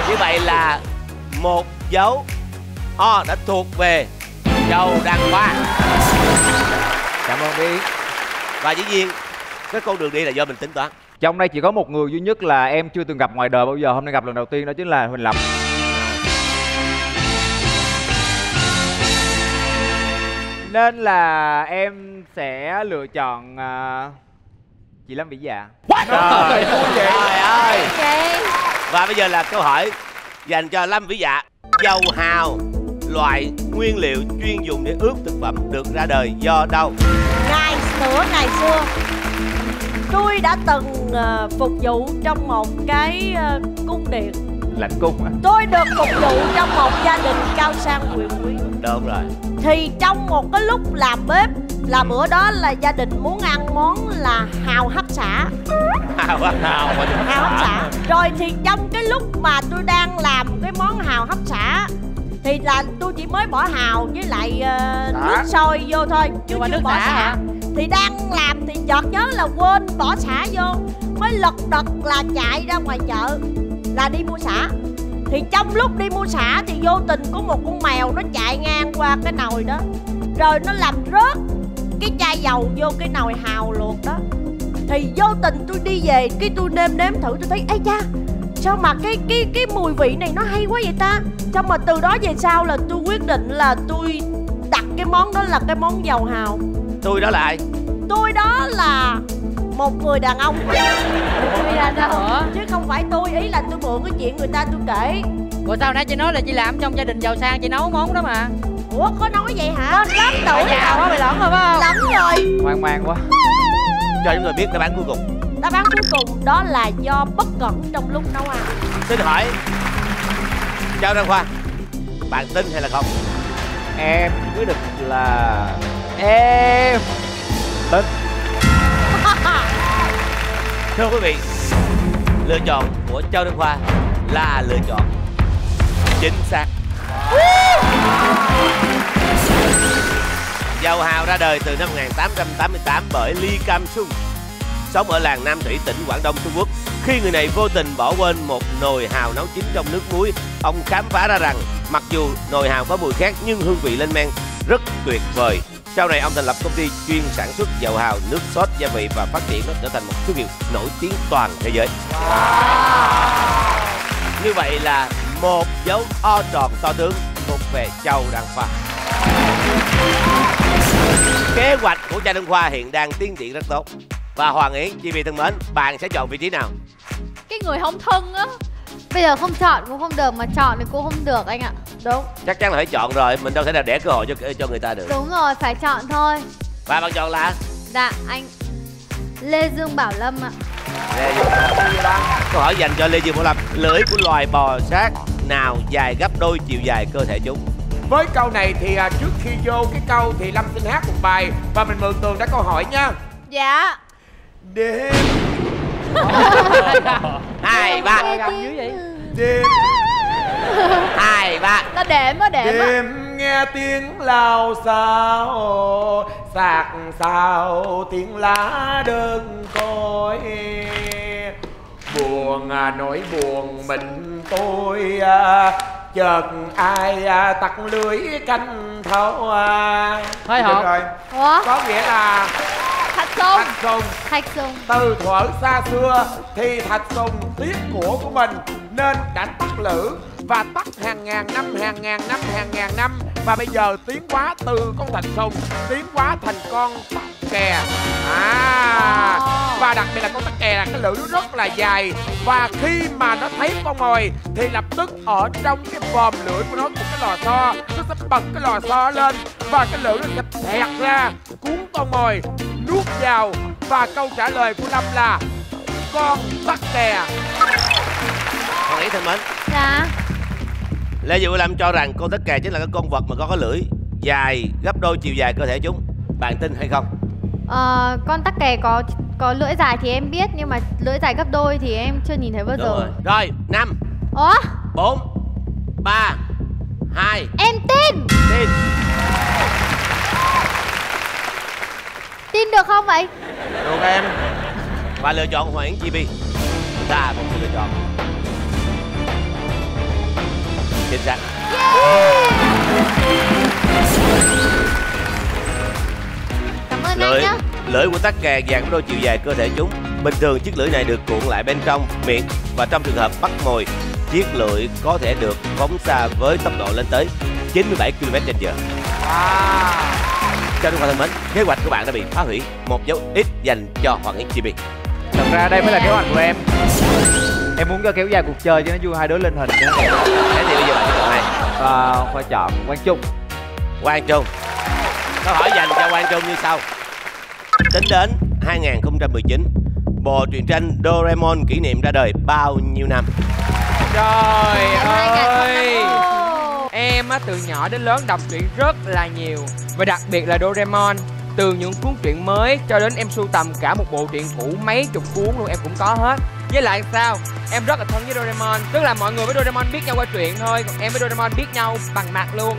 Như vậy là một dấu O đã thuộc về Châu Đăng Khoa. Cảm ơn Bí. Và dĩ nhiên cái con đường đi là do mình tính toán. Trong đây chỉ có một người duy nhất là em chưa từng gặp ngoài đời bao giờ, hôm nay gặp lần đầu tiên, đó chính là Huỳnh Lập. Nên là em sẽ lựa chọn uh, chị Lâm Vỹ Dạ. Trời ơi. Và bây giờ là câu hỏi dành cho Lâm Vỹ Dạ. Dầu hào, loại nguyên liệu chuyên dùng để ướp thực phẩm, được ra đời do đâu? Ngày xưa, ngày xưa tôi đã từng uh, phục vụ trong một cái uh, cung điện. Lãnh cung hả? Tôi được phục vụ trong một gia đình cao sang quyền quý. Đúng rồi. Thì trong một cái lúc làm bếp là bữa đó là gia đình muốn ăn món là hào hấp xả. Hào hấp hào hào hấp xả. Rồi thì trong cái lúc mà tôi đang làm cái món hào hấp xả thì là tôi chỉ mới bỏ hào với lại uh, nước sôi vô thôi chứ chưa nước bỏ xả. Hả? Thì đang làm thì chợt nhớ là quên bỏ xả vô, mới lật đật là chạy ra ngoài chợ là đi mua xả. Thì trong lúc đi mua xả thì vô tình có một con mèo nó chạy ngang qua cái nồi đó, rồi nó làm rớt cái chai dầu vô cái nồi hào luộc đó. Thì vô tình tôi đi về cái tôi nêm nếm thử, tôi thấy ấy cha, sao mà cái cái cái mùi vị này nó hay quá vậy ta. Xong mà từ đó về sau là tôi quyết định là tôi đặt cái món đó là cái món dầu hào. Tôi đó là ai? Tôi đó là một người đàn ông. Một người đàn ông chứ không phải tôi, ý là tôi mượn cái chuyện người ta tôi kể. Ủa sao nãy chị nói là chị làm trong gia đình giàu sang, chị nấu món đó mà. Ủa có nói vậy hả? Con lắm tuổi già quá mày lẫn rồi phải không? Lẫn rồi. Hoang mang quá. Cho chúng tôi biết đáp án cuối cùng. Đáp án cuối cùng đó là do bất cẩn trong lúc nấu ăn. Xin hỏi Châu Đăng Khoa, bạn tin hay là không? Em quyết định là em tin. Thưa quý vị, lựa chọn của Châu Đăng Khoa là lựa chọn chính xác. Dầu hào ra đời từ năm một nghìn tám trăm tám mươi tám bởi Li Cam Sung, sống ở làng Nam Thủy, tỉnh Quảng Đông, Trung Quốc. Khi người này vô tình bỏ quên một nồi hào nấu chín trong nước muối, ông khám phá ra rằng mặc dù nồi hào có mùi khét nhưng hương vị lên men rất tuyệt vời. Sau này ông thành lập công ty chuyên sản xuất dầu hào, nước sốt, gia vị và phát triển nó trở thành một thương hiệu nổi tiếng toàn thế giới. Wow. Như vậy là một dấu O tròn to tướng thuộc về Châu Đăng Khoa. Kế hoạch của Châu Đăng Khoa hiện đang tiến triển rất tốt. Và Hoàng Yến Chibi thân mến, bạn sẽ chọn vị trí nào? Cái người không thân á, bây giờ không chọn cũng không được, mà chọn thì cũng không được anh ạ. Đúng. Chắc chắn là phải chọn rồi, mình đâu thể nào để cơ hội cho cho người ta được. Đúng rồi, phải chọn thôi. Và bạn chọn là? Dạ anh Lê Dương Bảo Lâm ạ. Lê Dương Bảo Lâm. Câu hỏi dành cho Lê Dương Bảo Lâm. Lưỡi của loài bò sát nào dài gấp đôi chiều dài cơ thể chúng? Với câu này thì trước khi vô cái câu thì Lâm xin hát một bài và mình mượn Tường đã câu hỏi nha. Dạ. Đêm hai ba đêm hai ba ta đệm á đệm á nghe tiếng lao sao sạc sao tiếng lá đơn côi buồn nỗi buồn mình tôi chợt ai tặc lưới canh thấu thôi hả rồi. Ủa? Có nghĩa là thạch sùng. Thạch sùng. Thạch sùng. Từ thuở xa xưa thì thạch sùng tiếc của của mình nên đánh tắc lữ và tắc hàng ngàn năm, hàng ngàn năm, hàng ngàn năm. Và bây giờ tiến hóa từ con thạch sùng tiến hóa thành con tắc kè. À, và đặc biệt là con tắc kè là cái lưỡi nó rất là dài. Và khi mà nó thấy con mồi thì lập tức ở trong cái vòm lưỡi của nó một cái lò xo. Nó sẽ bật cái lò xo lên và cái lưỡi nó sẽ thẹt ra, cuốn con mồi, nuốt vào. Và câu trả lời của Lâm là con tắc kè. Hoàng Yến thân mến. Dạ. Lê Dương Bảo Lâm cho rằng con tắc kè chính là cái con vật mà có cái lưỡi dài gấp đôi chiều dài cơ thể chúng. Bạn tin hay không? Ờ, con tắc kè có có lưỡi dài thì em biết, nhưng mà lưỡi dài gấp đôi thì em chưa nhìn thấy bao giờ. Rồi, rồi năm. Ủa? Bốn. Ba. Hai. Em tin. Tin. Tin được không vậy? Được em. Và lựa chọn Hoàng Yến Chibi là một lựa chọn chính xác. Yeah. Cảm ơn lưỡi, anh nhé. Lưỡi của tắc kè dạng đôi chiều dài cơ thể chúng. Bình thường chiếc lưỡi này được cuộn lại bên trong miệng, và trong trường hợp bắt mồi, chiếc lưỡi có thể được phóng xa với tốc độ lên tới chín mươi bảy ki lô mét trên giờ. Wow. Cho các bạn thân mến, kế hoạch của bạn đã bị phá hủy. Một dấu ít dành cho Hoàng Yến Chibi. Thật ra đây mới là kế hoạch của em. Em muốn kéo dài cuộc chơi cho nó vui, hai đứa lên hình. Thế thì bây giờ bạn sẽ chọn ai? À, phải chọn Quang Trung. Quang Trung. Câu hỏi dành cho Quang Trung như sau. Tính đến hai nghìn không trăm mười chín, bộ truyện tranh Doraemon kỷ niệm ra đời bao nhiêu năm? Trời ơi! Em á, từ nhỏ đến lớn đọc truyện rất là nhiều, và đặc biệt là Doraemon. Từ những cuốn truyện mới cho đến em sưu tầm cả một bộ truyện cũ mấy chục cuốn luôn, em cũng có hết. Với lại sao, em rất là thân với Doraemon. Tức là mọi người với Doraemon biết nhau qua truyện thôi, còn em với Doraemon biết nhau bằng mặt luôn.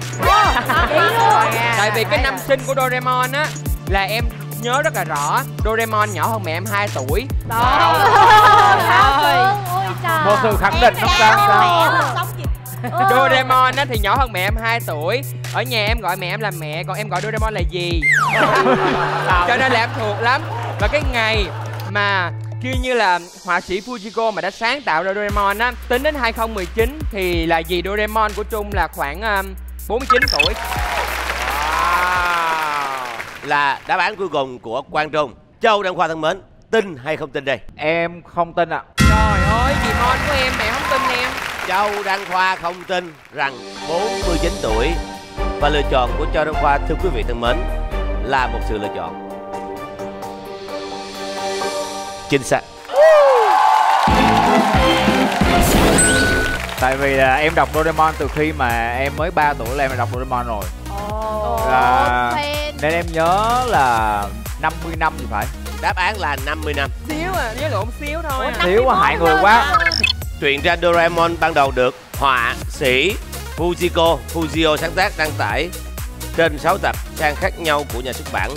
Tại vì cái năm sinh của Doraemon á là em nhớ rất là rõ. Doraemon nhỏ hơn mẹ em hai tuổi. Đó. Một sự khẳng định không sao. Doraemon á thì nhỏ hơn mẹ em hai tuổi. Ở nhà em gọi mẹ em là mẹ, còn em gọi Doraemon là gì. Cho nên là em thuộc lắm. Và cái ngày mà kêu như là họa sĩ Fujiko mà đã sáng tạo ra Doraemon á, tính đến hai nghìn không trăm mười chín thì là gì Doraemon của Trung là khoảng um, bốn mươi chín tuổi. Wow. Là đáp án cuối cùng của Quang Trung. Châu Đăng Khoa thân mến, tin hay không tin đây? Em không tin ạ. À. Trời ơi, chị Mon của em mẹ không tin em. Châu Đăng Khoa không tin rằng bốn mươi chín tuổi. Và lựa chọn của Châu Đăng Khoa, thưa quý vị thân mến, là một sự lựa chọn chính xác. Tại vì là em đọc Doraemon từ khi mà em mới ba tuổi là em đã đọc Doraemon rồi. Oh, là... Nên em nhớ là năm mươi năm thì phải. Đáp án là năm mươi năm. Xíu à, nhớ lộn xíu thôi. Ủa, xíu quá, hại người quá. Truyện tranh Doraemon ban đầu được họa sĩ Fujiko Fujio sáng tác, đăng tải trên sáu tập trang khác nhau của nhà xuất bản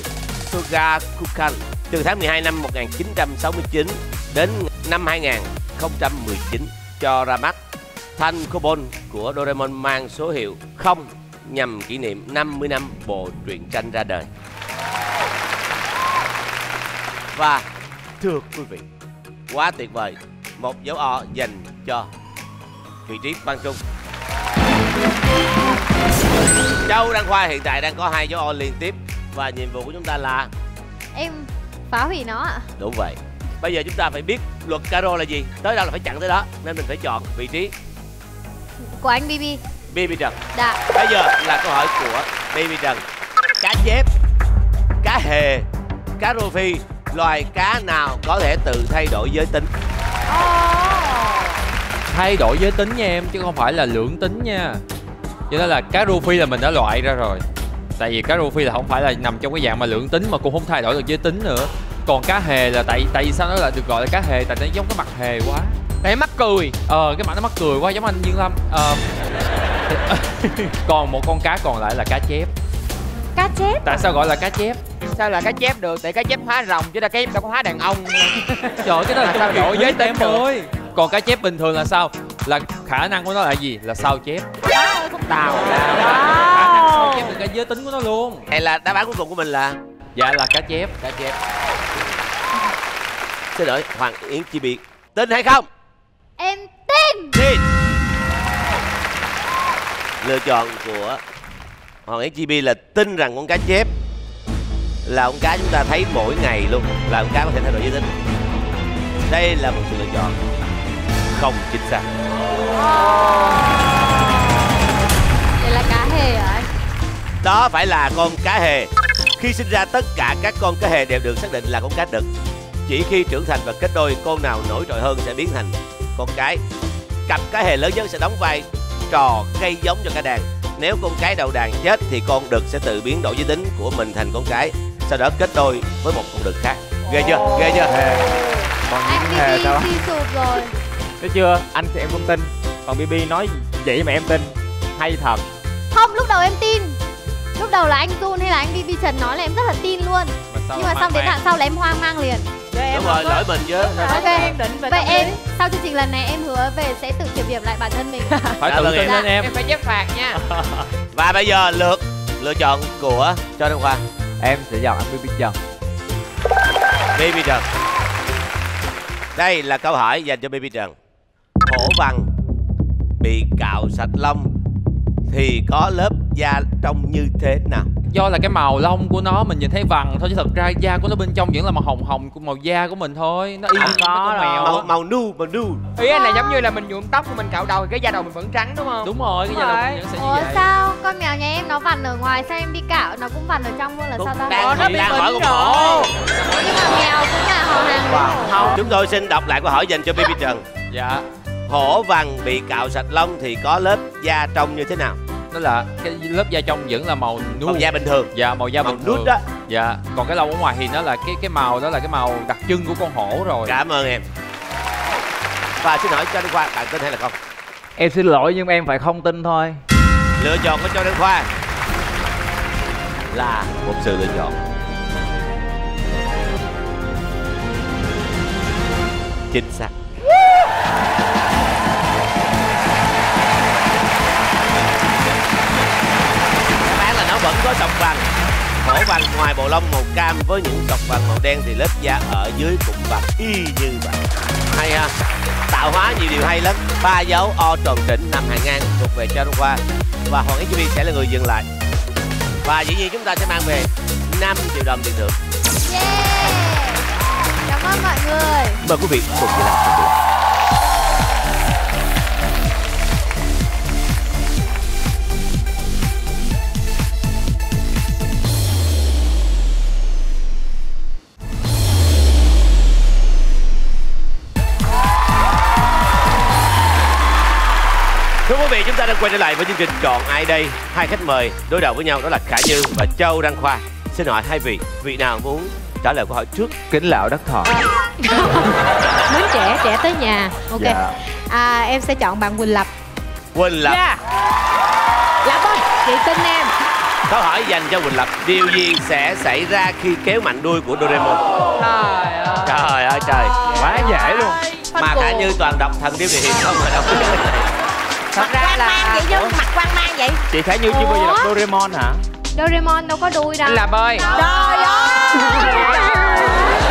Shogakukan từ tháng mười hai năm một nghìn chín trăm sáu mươi chín đến năm hai nghìn không trăm mười chín cho ra mắt. Thanh Kobon của Doraemon mang số hiệu không nhằm kỷ niệm năm mươi năm bộ truyện tranh ra đời. Và thưa quý vị, quá tuyệt vời. Một dấu O dành cho vị trí Quang Trung. Châu Đăng Khoa hiện tại đang có hai dấu O liên tiếp, và nhiệm vụ của chúng ta là em phá hủy nó ạ. Đúng vậy. Bây giờ chúng ta phải biết luật caro là gì, tới đâu là phải chặn tới đó, nên mình phải chọn vị trí của anh bê bê. bê bê Trần. Dạ. Bây giờ là câu hỏi của bê bê Trần. Cá chép, cá hề, cá rô phi loài cá nào có thể tự thay đổi giới tính? Thay đổi giới tính nha em, chứ không phải là lưỡng tính nha. Cho nên là cá rô phi là mình đã loại ra rồi. Tại vì cá rô phi là không phải là nằm trong cái dạng mà lưỡng tính mà cũng không thay đổi được giới tính nữa. Còn cá hề là tại tại vì sao nó lại được gọi là cá hề? Tại nó giống cái mặt hề quá. Tại mắc cười. Ờ, cái mặt nó mắc cười quá, giống anh Dương Lâm. Ờ. Còn một con cá còn lại là cá chép. Cá chép? Tại sao gọi là cá chép? Sao là cá chép được? Tại cá chép hóa rồng chứ là cá chép sao có hóa đàn ông. Trời ơi, cái đó là sao đổi giới tính rồi. Còn cá chép bình thường là sao? Là khả năng của nó là gì? Là sao chép. Tào tào. Khả năng sao chép được cái giới tính của nó luôn. Hay là đáp án cuối cùng của mình là? Dạ là cá chép. Cá chép. Xin lỗi, Hoàng Yến Chibi tin hay không? Em tin. Tin. Lựa chọn của Hoàng Yến Chibi là tin rằng con cá chép là con cá chúng ta thấy mỗi ngày luôn, là con cá có thể thay đổi giới tính. Đây là một sự lựa chọn không chính xác. Đây là cá hề hả anh? Đó phải là con cá hề. Khi sinh ra tất cả các con cá hề đều được xác định là con cá đực. Chỉ khi trưởng thành và kết đôi, con nào nổi trội hơn sẽ biến thành con cái. Cặp cá hề lớn nhất sẽ đóng vai trò gây giống cho cả đàn. Nếu con cái đầu đàn chết thì con đực sẽ tự biến đổi giới tính của mình thành con cái, sau đó kết đôi với một con đực khác. Ghê chưa? Ghê chưa? Hề. Còn những hề sao? Anh Bibi sụp rồi. Thấy chưa? Anh thì em không tin. Còn Bibi nói vậy mà em tin. Hay thật. Không, lúc đầu em tin. Lúc đầu là anh Jun hay là anh bê bê Trần nói là em rất là tin luôn. Nhưng mà xong đến đoạn sau là em hoang mang liền. Đúng rồi, lỗi mình chứ. Ok, vậy em sau chương trình lần này em hứa về sẽ tự kiểm điểm lại bản thân mình. Phải tự tin lên em. Em phải chép phạt nha. Và bây giờ lượt lựa chọn của Châu Đăng Khoa. Em sẽ chọn anh bê bê Trần. bê bê Trần. Đây là câu hỏi dành cho bê bê Trần. Hổ vằn bị cạo sạch lông thì có lớp da trông như thế nào? Do là cái màu lông của nó mình nhìn thấy vằn thôi, chứ thật ra da của nó bên trong vẫn là màu hồng hồng của màu da của mình thôi. Nó y như có mèo. Màu, màu nu, màu nu. Ý anh là giống như là mình nhuộm tóc của mình cạo đầu thì cái da đầu mình vẫn trắng đúng không? Đúng rồi, cái đúng da rồi. Đầu mình vẫn sẽ như vậy. Sao con mèo nhà em nó vằn ở ngoài, sao em đi cạo nó cũng vằn ở trong luôn là đúng, sao ta? Đang, nó bị bệnh rồi. Nhưng mà mèo cũng là họ hàng. Wow. Chúng tôi xin đọc lại câu hỏi dành cho bê bê Trần. Dạ. Hổ vằn bị cạo sạch lông thì có lớp da trông như thế nào? Đó là cái lớp da trong vẫn là màu nude, màu da bình thường. Dạ, màu da màu bình thường đó. Dạ, còn cái lông ở ngoài thì nó là cái cái màu đó là cái màu đặc trưng của con hổ rồi. Cảm ơn em. Và xin hỏi Châu Đăng Khoa, bạn tin hay là không? Em xin lỗi nhưng em phải không tin thôi. Lựa chọn của Châu Đăng Khoa là một sự lựa chọn chính xác. Vẫn có sọc vằn. Hổ vằn ngoài bộ lông màu cam với những sọc vằn màu đen thì lớp da ở dưới cũng vằn y như vậy. Hay ha. Tạo hóa nhiều điều hay lắm. Ba dấu O tròn trĩnh nằm hàng ngang thuộc về Châu Đăng Khoa và Hoàng Yến Chibi sẽ là người dừng lại. Và dĩ nhiên chúng ta sẽ mang về năm triệu đồng tiền thưởng. Yeah. Cảm ơn mọi người. Mời quý vị cùng đi làm. Thưa quý vị, chúng ta đang quay trở lại với chương trình Chọn Ai Đây. Hai khách mời đối đầu với nhau đó là Khả Như và Châu Đăng Khoa. Xin hỏi hai vị, vị nào muốn trả lời câu hỏi trước? Kính lão đất thọ. Mến trẻ, trẻ tới nhà. Ok. Dạ. À, em sẽ chọn bạn Huỳnh Lập. Huỳnh Lập. Yeah. Lập ơi, chị tin em. Câu hỏi dành cho Huỳnh Lập. Điều gì sẽ xảy ra khi kéo mạnh đuôi của Doraemon? Trời ơi. Trời ơi trời. Quá dễ luôn. Mà Khả Như toàn đọc thần điêu địa hiệp không mà đọc cái này. Thật ra quang là mang vậy chứ, mặt quang mang vậy. Chị Khả Như chưa bao giờ đọc Doraemon hả? Doraemon đâu có đuôi đâu. Anh Lập ơi. Trời ơi.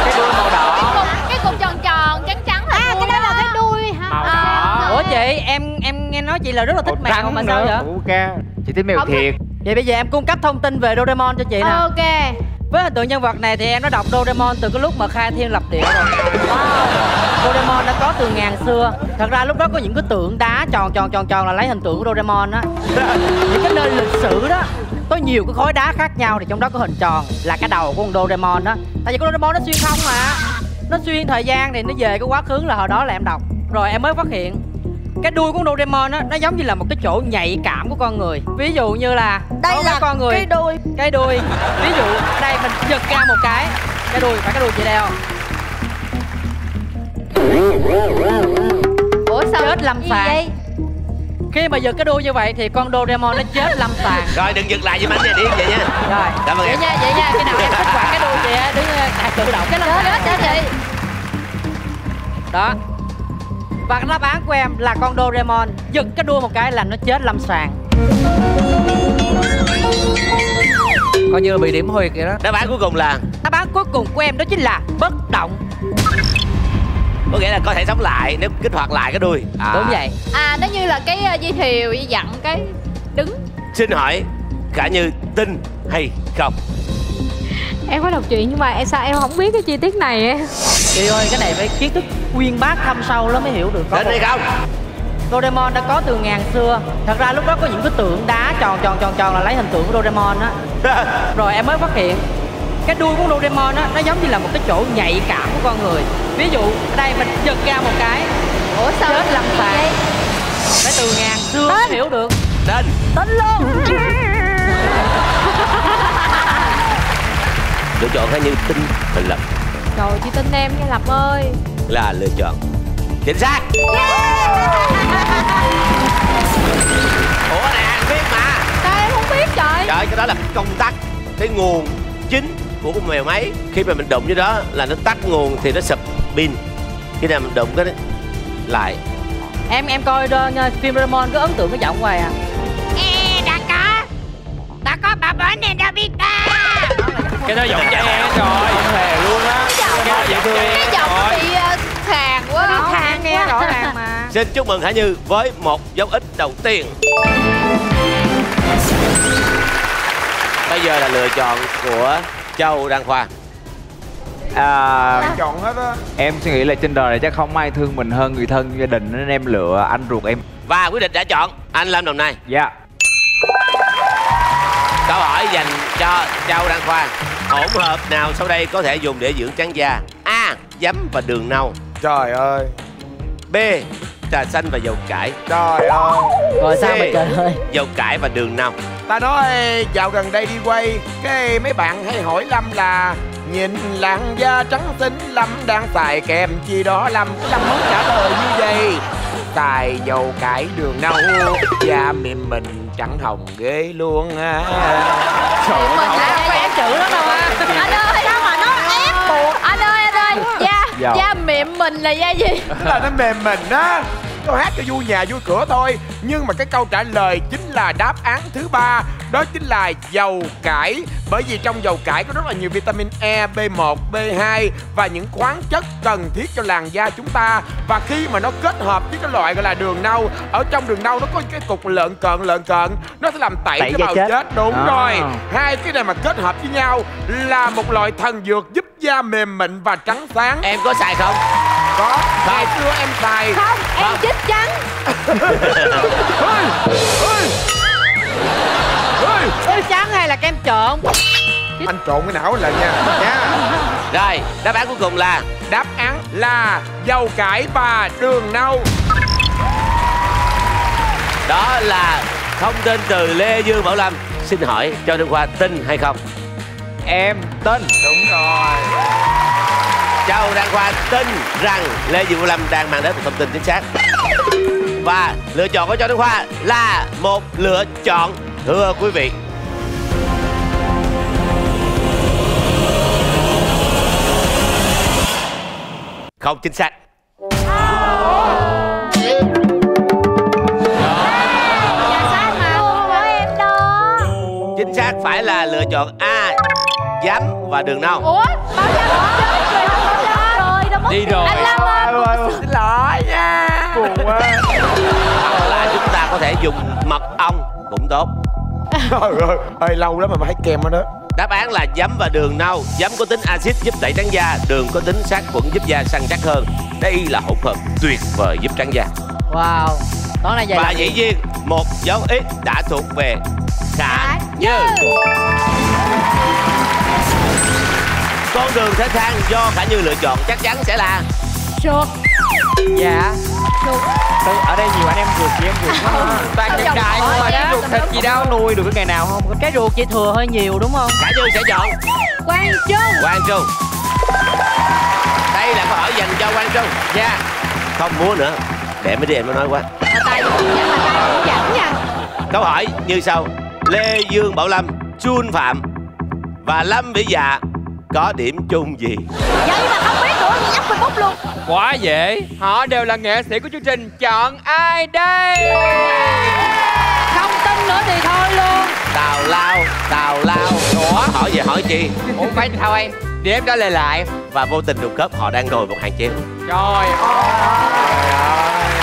Cái đuôi màu đỏ. Cái cục, cái cục tròn tròn trắng trắng là à, cái đó là cái đuôi hả? Màu đỏ. Ủa chị, em em nghe nói chị là rất là thích mèo mà sao vậy? Puka. Chị thích mèo thiệt. Vậy bây giờ em cung cấp thông tin về Doraemon cho chị nè. Ok. Với hình tượng nhân vật này thì em đã đọc Doraemon từ cái lúc mà khai thiên lập địa rồi. Wow. Doraemon đã có từ ngàn xưa. Thật ra lúc đó có những cái tượng đá tròn tròn tròn tròn là lấy hình tượng của Doraemon á. Những cái nơi lịch sử đó có nhiều cái khối đá khác nhau thì trong đó có hình tròn là cái đầu của con Doraemon đó. Tại vì con Doraemon nó xuyên không mà, nó xuyên thời gian thì nó về cái quá khứ là hồi đó là em đọc rồi em mới phát hiện cái đuôi của Doraemon á, nó giống như là một cái chỗ nhạy cảm của con người. Ví dụ như là đây có là con người, cái đuôi, cái đuôi. Ví dụ đây mình giật ra một cái, cái đuôi phải cái đuôi chị đeo. Ủa sao chết lâm sàng? Khi mà giật cái đuôi như vậy thì con Doraemon nó chết lâm sàng. Rồi đừng giật lại với anh này đi vậy nha. Rồi. Cảm ơn em. Vậy nha, vậy nha. Khi nào em kích hoạt cái đuôi chị đứng tự động. Cái lâm sàng chết chị. Đó. Và đáp án của em là con Doraemon giật cái đuôi một cái là nó chết lâm sàng. Coi như là bị điểm hơi kìa đó. Đáp án cuối cùng là? Đáp án cuối cùng của em đó chính là bất động. Có nghĩa là có thể sống lại nếu kích hoạt lại cái đuôi à. Đúng vậy. À nó như là cái dây thiều, dây dặn, cái đứng. Xin hỏi Khả Như tin hay không? Em có đọc chuyện nhưng mà em sao em không biết cái chi tiết này. Chị ơi cái này phải kiến thức uyên bác thâm sâu lắm mới hiểu được. Đến đây không? Doraemon đã có từ ngàn xưa. Thật ra lúc đó có những cái tượng đá tròn tròn tròn tròn là lấy hình tượng của Doraemon á. Rồi em mới phát hiện cái đuôi của Doraemon á, nó giống như là một cái chỗ nhạy cảm của con người. Ví dụ ở đây mình giật ra một cái. Ủa sao chết lâm sàng? Phải từ ngàn xưa mới hiểu được. Tên Tên luôn. Lựa chọn Khả Như tin Huỳnh Lập. Trời chị tin em nghe Lập ơi. Là lựa chọn chính xác. Yeah. Ủa này anh biết mà. Sao em không biết trời? Trời cái đó là công tắc, cái nguồn chính của con mèo máy. Khi mà mình đụng với đó là nó tắt nguồn thì nó sập pin. Khi nào mình đụng cái đó lại. Em em coi đơn, phim Doraemon có ấn tượng cái giọng ngoài à? Ê, đã có, đã có bà bến này đã biết ta. Cái đó giọng trẻ em rồi, hề luôn á. Cái giọng cái giọng bị khàn quá, nó khàn nghe rõ ràng mà. Xin chúc mừng Khả Như với một dấu ích đầu tiên. Bây giờ là lựa chọn của Châu Đăng Khoa. À, chọn hết á. Em suy nghĩ là trên đời này chắc không ai thương mình hơn người thân gia đình nên em lựa anh ruột em. Và quyết định đã chọn anh Lâm Đồng Nai. Dạ. Yeah. Câu hỏi dành cho Châu Đăng Khoa. Hỗn hợp nào sau đây có thể dùng để dưỡng trắng da? A. Giấm và đường nâu. Trời ơi. B. Trà xanh và dầu cải. Trời ơi. Rồi sao mà trời ơi. Dầu cải và đường nâu. Ta nói dạo gần đây đi quay, cái mấy bạn hay hỏi Lâm là nhìn làn da trắng tinh, Lâm đang xài kèm chi đó. Lâm Lâm muốn trả lời như vậy. Xài dầu cải đường nâu, da mềm mịn trắng hồng ghê luôn á. Trời ơi phải chữ đó đâu à. Anh ơi sao mà nó ép buộc. Anh ơi anh ơi, da dầu. Da mềm mịn là da gì? Tức là nó mềm mịn á. Câu hát cho vui nhà vui cửa thôi, nhưng mà cái câu trả lời chính là đáp án thứ ba, đó chính là dầu cải. Bởi vì trong dầu cải có rất là nhiều vitamin E, B một, B hai và những khoáng chất cần thiết cho làn da chúng ta. Và khi mà nó kết hợp với cái loại gọi là đường nâu, ở trong đường nâu nó có cái cục lợn cợn lợn cợn, nó sẽ làm tẩy tế bào chết. chết Đúng à. Rồi, hai cái này mà kết hợp với nhau là một loại thần dược giúp da mềm mịn và trắng sáng. Em có xài không? Có, ngày xưa em xài. Không, em không. Chích trắng. Ôi trắng hay là kem trộn? Anh trộn cái não lại nha. Rồi, đáp án cuối cùng là? Đáp án là dầu cải và đường nâu. Đó là thông tin từ Lê Dương Bảo Lâm. Xin hỏi Châu Đăng Khoa tin hay không? Em tin. Đúng rồi. Châu Đăng Khoa tin rằng Lê Dương Bảo Lâm đang mang đến một thông tin chính xác. Và lựa chọn của Châu Đăng Khoa là một lựa chọn. Thưa quý vị, không chính xác. À, xác mà, của em đó. Chính xác phải là lựa chọn A, giấm và đường nâu. Ủa? Bảo giám rồi, rồi, đâu mất. Đi rồi. Anh Lâm ơi, xin lỗi nha. Buồn quá. Hoặc là chúng ta có thể dùng mật ong cũng tốt. Trời ơi, ơi lâu lắm mà phải kèm nó đó. Đáp án là giấm và đường nâu. Giấm có tính axit giúp tẩy trắng da, đường có tính sát khuẩn giúp da săn chắc hơn. Đây là hỗn hợp tuyệt vời giúp trắng da. Wow, toán này vậy. Và dĩ nhiên một dấu ít đã thuộc về Khả Như. Con đường thế thang do Khả Như lựa chọn chắc chắn sẽ là sượt. Dạ sượt. Ở đây nhiều anh em ruột chị em ruột quá. Ừ, toàn những đại thôi, cái ruột thịt gì đâu nuôi được cái ngày nào không? Cái ruột chỉ thừa hơi nhiều đúng không? Khả Như sẽ chọn Quang Trung. Quang Trung. Đây là câu hỏi dành cho Quang Trung. Dạ yeah. Không múa nữa. Để mới đi em mới nói quá. Tay cũng giảm, tay cũng giảm nha. Câu hỏi như sau: Lê Dương Bảo Lâm, Xuân Phạm và Lâm Vỹ Dạ có điểm chung gì? Vậy mà không biết nữa, nhắc mình bốc luôn. Quá dễ. Họ đều là nghệ sĩ của chương trình Chọn Ai Đây. Không tin nữa thì thôi luôn. Tào lao, tào lao. Ủa? Hỏi về hỏi chị. Ủa phải sao em? Để em trả lời lại. Và vô tình trùng khớp, họ đang ngồi một hàng chéo. Trời ơi.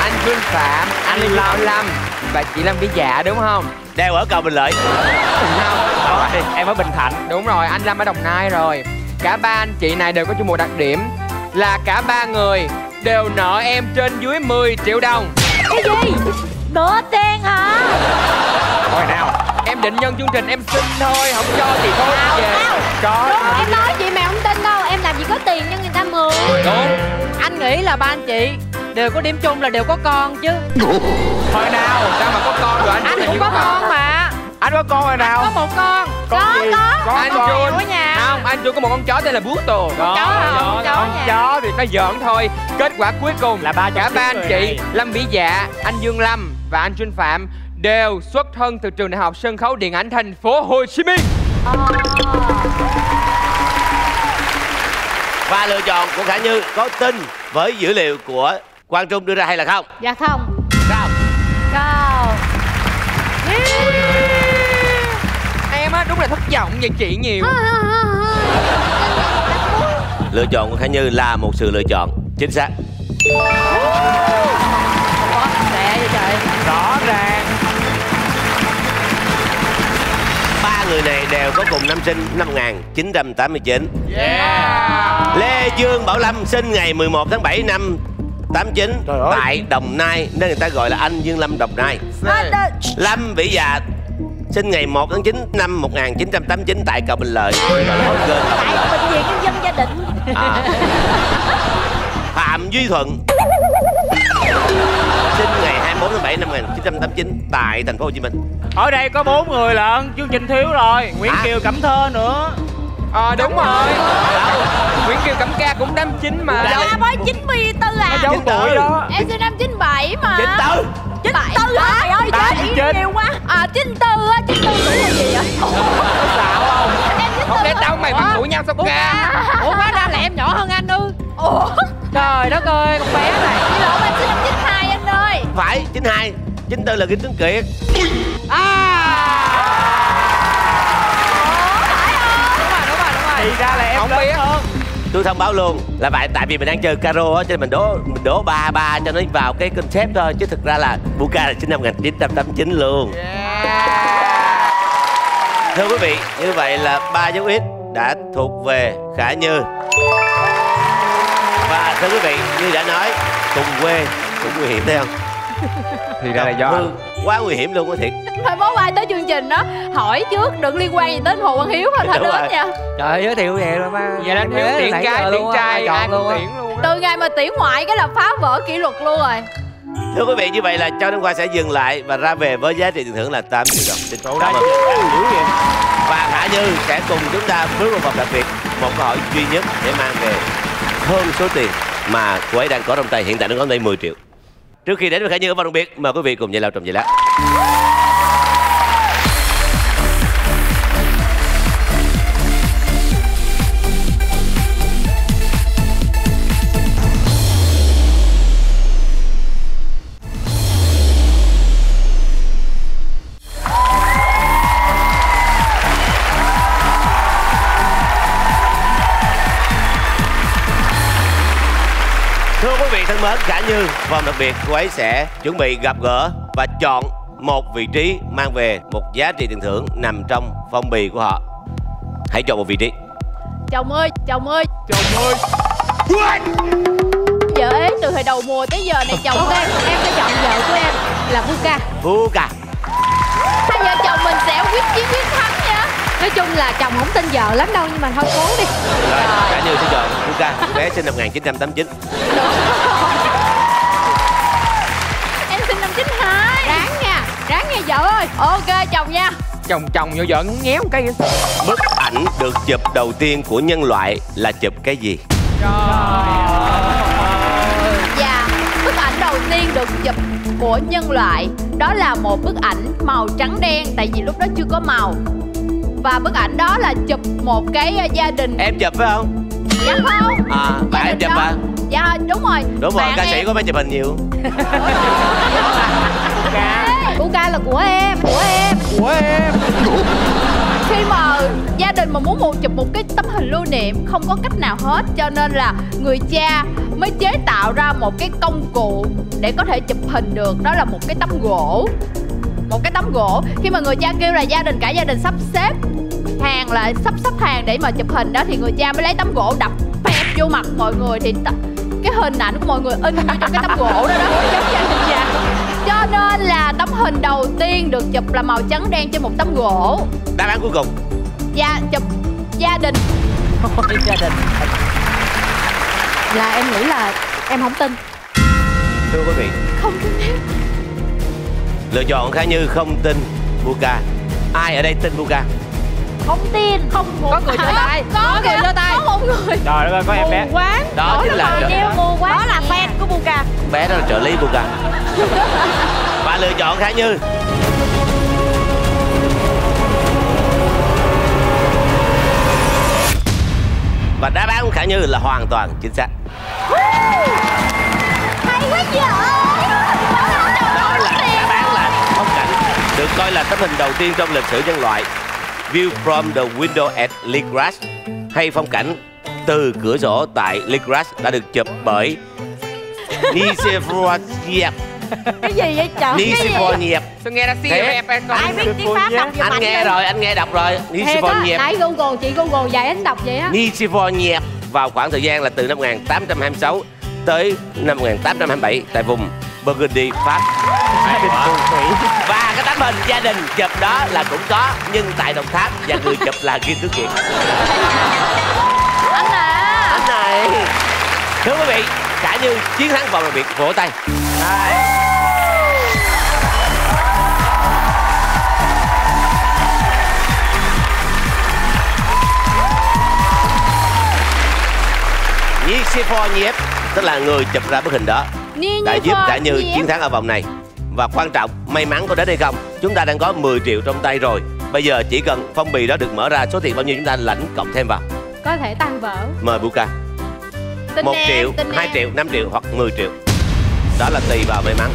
Anh Xuân Phạm, anh Bảo Lâm và chị Lâm Vỹ Dạ đúng không? Đều ở Cầu Bình Lợi. Không, em ở Bình Thạnh. Đúng rồi, anh Lâm ở Đồng Nai rồi. Cả ba anh chị này đều có chung một đặc điểm là cả ba người đều nợ em trên dưới mười triệu đồng. Cái gì? Nợ tiền hả? Thôi nào, em định nhân chương trình em xin thôi, không cho thì thôi nào, về. Nào. Có. Đúng, em nói chị mà không tin đâu, em làm gì có tiền cho người ta mượn. Đúng. Anh nghĩ là ba anh chị đều có điểm chung là đều có con chứ. Thôi nào, sao mà có con rồi anh? Anh cũng có con mà. Anh có con rồi nào? Anh có một con. Con có, gì? Có. Có anh Jun ở nhà. Không, anh Jun có một con chó tên là Bhutan. Chó hả? Con chó. Con chó thì nó giỡn thôi. Kết quả cuối cùng là ba cả ba anh chị này. Lâm Vỹ Dạ, anh Dương Lâm và anh Xuân Phạm đều xuất thân từ trường Đại học Sân khấu Điện ảnh Thành phố Hồ Chí Minh. À. Và lựa chọn của Khả Như có tin với dữ liệu của Quang Trung đưa ra hay là không? Dạ không. Không. Không. Yeah. Em á đúng là thất vọng về chị nhiều. Lựa chọn của Khả Như là một sự lựa chọn chính xác. Quá mẹ vậy trời. Rõ ràng. Ba người này đều có cùng năm sinh năm một nghìn chín trăm tám mươi chín. Yeah. Lê Dương Bảo Lâm sinh ngày mười một tháng bảy năm tám chín tại Đồng Nai nên người ta gọi là anh Dương Lâm Đồng Nai. Lâm Vỹ Dạ sinh ngày một tháng chín năm một nghìn chín trăm tám mươi chín tại Cầu Bình Lợi. Tại bệnh viện nhân dân Gia Định. À. Phạm Duy Thuận sinh ngày hai mươi mốt tháng bảy năm một nghìn chín trăm tám mươi chín tại Thành phố Hồ Chí Minh. Ở đây có bốn người lận, chương trình thiếu rồi. Nguyễn à. Kiều Cẩm Thơ nữa. Ờ à, đúng, đúng rồi, rồi. Nguyễn Kiều Cẩm Ca cũng tám chín mà. Ca mới chín mươi tư à. Nó tuổi đó. Em sinh năm chín bảy mà. Chín tư. Chín tư hả? Trời ơi chết chín. Nhiều quá. À chín tư á, chín tư tuổi là gì vậy? Có xạo không? Em chín tư. Không lẽ đâu mày bằng tuổi nhau sao ca? Ủa hóa ra là em nhỏ hơn anh ư? Ủa? Trời đất ơi con bé này. Chị lộn anh sinh năm chín hai anh ơi. Phải chín hai, chín tư là Kim Tuấn Kiệt. À thì ra là em không biết hơn. Tôi thông báo luôn là vậy, tại vì mình đang chơi caro á cho nên mình đố mình đố ba ba cho nó vào cái concept thôi, chứ thực ra là Puka là sinh năm một nghìn chín trăm tám mươi chín luôn. Yeah. Thưa quý vị, như vậy là ba dấu ít đã thuộc về Khả Như. Và thưa quý vị, như đã nói, cùng quê cũng nguy hiểm thấy không? Thì ra là do quá nguy hiểm luôn á thiệt. Thôi bố ai tới chương trình đó hỏi trước, đừng liên quan gì tới Hồ Quang Hiếu mà thôi đó nha. Trời ơi giới thiệu vậy rồi ba. Vậy là thiếu tiễn cái tiễn trai ai cũng tiễn luôn. Từ ngày mà tiễn ngoại cái là phá vỡ kỷ luật luôn rồi. Thưa quý vị, như vậy là Châu Đăng Khoa sẽ dừng lại và ra về với giá trị tiền thưởng là tám triệu đồng. Xin cảm ơn. Và Khả Như sẽ cùng chúng ta bước vào vòng đặc biệt, một câu hỏi duy nhất để mang về hơn số tiền mà cô ấy đang có trong tay, hiện tại đang có trong tay mười triệu. Trước khi đến với Khả Như ở vòng đặc biệt, mời quý vị cùng nhảy lao trong giây lát. Thân mến, Khả Như vòng đặc biệt cô ấy sẽ chuẩn bị gặp gỡ và chọn một vị trí mang về một giá trị tiền thưởng nằm trong phong bì của họ. Hãy chọn một vị trí. Chồng ơi, chồng ơi, chồng ơi. Vợ ấy từ hồi đầu mùa tới giờ này chồng của em, em phải chọn vợ của em là Puka. Puka. Hai vợ chồng mình sẽ quyết chiến quyết thắng vậy. Nói chung là chồng không tin vợ lắm đâu, nhưng mà thôi cố đi. Rồi, Khả Như xin chọn Puka, bé sinh năm một nghìn chín trăm tám mươi chín. Em sinh năm chín hai. Ráng nha, ráng nha vợ ơi. Ok chồng nha. Chồng chồng vô vợ ngéo một cái gì. Bức ảnh được chụp đầu tiên của nhân loại là chụp cái gì? Trời ơi. Dạ, bức ảnh đầu tiên được chụp của nhân loại đó là một bức ảnh màu trắng đen, tại vì lúc đó chưa có màu. Và bức ảnh đó là chụp một cái gia đình. Em chụp phải không? Dạ không. À, bạn em chụp à? Dạ đúng rồi. Đúng rồi, ca sĩ có mấy chụp hình nhiều. Puka là của em, của em, của em. Khi mà gia đình mà muốn chụp một cái tấm hình lưu niệm không có cách nào hết, cho nên là người cha mới chế tạo ra một cái công cụ để có thể chụp hình được, đó là một cái tấm gỗ. Một cái tấm gỗ, khi mà người cha kêu là gia đình, cả gia đình sắp xếp hàng lại, sắp sắp hàng để mà chụp hình đó, thì người cha mới lấy tấm gỗ đập phẹp vô mặt mọi người, thì cái hình ảnh của mọi người in vô trong cái tấm gỗ đó đó, giống gia đình già. Cho nên là tấm hình đầu tiên được chụp là màu trắng đen trên một tấm gỗ. Đáp án cuối cùng? Dạ, chụp gia đình. Gia đình. Là em nghĩ là em không tin. Thưa quý vị, không tin. Lựa chọn Khả Như không tin Puka. Ai ở đây tin Puka? Không tin, không muốn. Có người đưa tay, có, có người đưa tay, có một người. Trời đất ơi, có em bé. Quán. Đó, đó chính là đeo mù quán. Đó là fan của Puka. Bé đó là trợ lý Puka. Và lựa chọn Khả Như. Và đáp án của Khả Như là hoàn toàn chính xác. Hay quá vậy. Được coi là tấm hình đầu tiên trong lịch sử nhân loại. View from the window at Ligrash, hay phong cảnh từ cửa sổ tại Ligrash, đã được chụp bởi Niépce. Cái gì vậy trời? Niépce. Tôi nghe ra siêu đẹp. Ai biết tiếng Pháp đọc gì? Anh nghe rồi, anh nghe đọc rồi. Niépce. Nãy Google, chị Google dạy anh đọc vậy á. Niépce vào khoảng thời gian là từ năm một nghìn tám trăm hai mươi sáu tới năm một nghìn tám trăm hai mươi bảy tại vùng Burgundy, Pháp. Và cái tấm hình gia đình chụp đó là cũng có, nhưng tại Đồng Tháp, và người chụp là Kim Tứ Kiệt. Anh à, anh này. Thưa quý vị, Khả Như chiến thắng vòng đặc biệt, vỗ tay. Đấy. Niépce, tức là người chụp ra bức hình đó, đã giúp Khả Như chiến thắng ở vòng này. Và quan trọng, may mắn có đến hay không, chúng ta đang có mười triệu trong tay rồi. Bây giờ chỉ cần phong bì đó được mở ra, số tiền bao nhiêu chúng ta lãnh cộng thêm vào, có thể tăng vỡ. Mời Puka. Một triệu, hai triệu, năm triệu hoặc mười triệu. Đó là tùy vào may mắn.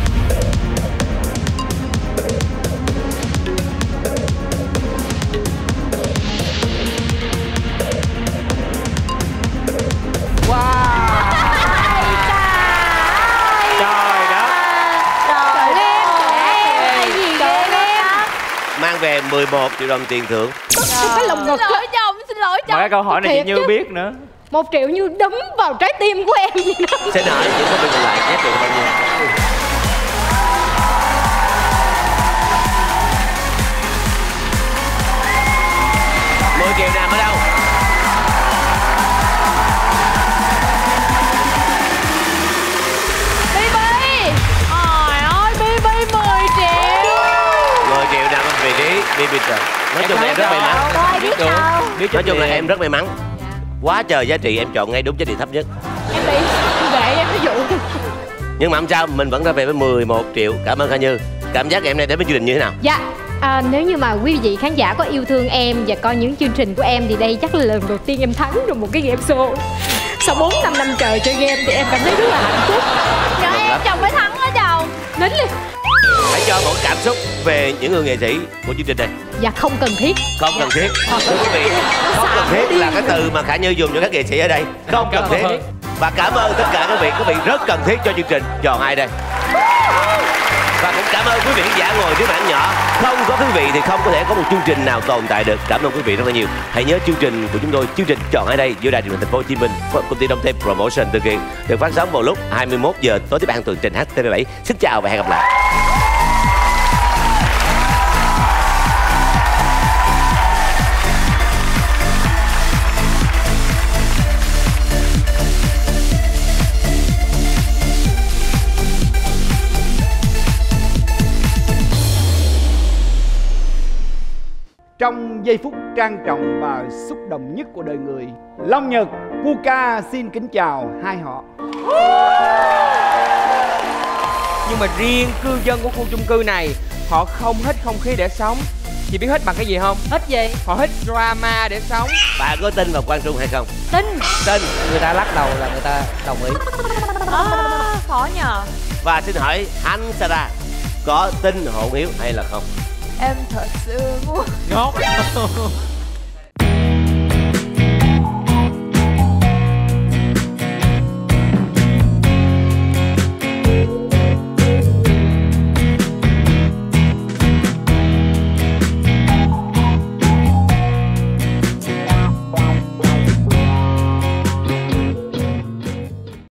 Về mười một triệu đồng tiền thưởng. Cái lồng ngực. Xin lỗi chồng, xin lỗi chồng. Mà câu hỏi này chị Như chứ biết nữa. Một triệu Như đấm vào trái tim của em gì đó. Xin hỏi chị có bình lại giá trị bao nhiêu? mười triệu nằm ở đâu? bê bê Trần. Nói chung là em rất may mắn. Nói chung là em rất may mắn. Quá trời giá trị, em chọn ngay đúng giá trị thấp nhất. Em bị gậy em ví dụ. Nhưng mà không sao, mình vẫn ra về với mười một triệu. Cảm ơn Khả Như. Cảm giác em nay đến với chương trình như thế nào? Dạ, à, nếu như mà quý vị khán giả có yêu thương em và coi những chương trình của em thì đây chắc là lần đầu tiên em thắng được một cái game show. Sau bốn năm năm trời chơi game thì em cảm thấy rất là hạnh phúc. Nhờ em chồng mới thắng đó chồng. Nín đi. Hãy cho một cảm xúc về những người nghệ sĩ của chương trình này. Dạ không cần thiết. Không cần thiết. Thưa quý vị, không cần thiết là cái từ mà Khả Như dùng cho các nghệ sĩ ở đây. Không cần thiết. Và cảm ơn tất cả các vị, các vị rất cần thiết cho chương trình Chọn Ai Đây. Và cũng cảm ơn quý vị khán giả ngồi trước màn ảnh nhỏ. Không có quý vị thì không có thể có một chương trình nào tồn tại được. Cảm ơn quý vị rất là nhiều. Hãy nhớ chương trình của chúng tôi, chương trình Chọn Ai Đây do Đài truyền hình thành phố Hồ Chí Minh, công ty Đông Tây Promotion thực hiện, được phát sóng vào lúc hai mươi mốt giờ tối thứ ba hàng tuần trên H T V bảy. Xin chào và hẹn gặp lại. Trong giây phút trang trọng và xúc động nhất của đời người, Long Nhật, Puka xin kính chào hai họ. Nhưng mà riêng cư dân của khu chung cư này, họ không hít không khí để sống. Chị biết hít bằng cái gì không? Hít gì? Họ hít drama để sống. Bà có tin vào Quang Trung hay không? Tin. Tin. Người ta lắc đầu là người ta đồng ý. À, khó nhờ. Và xin hỏi anh Sarah, có tin Hồ Hiếu hay là không? Em thật sự ngu. Ngốc.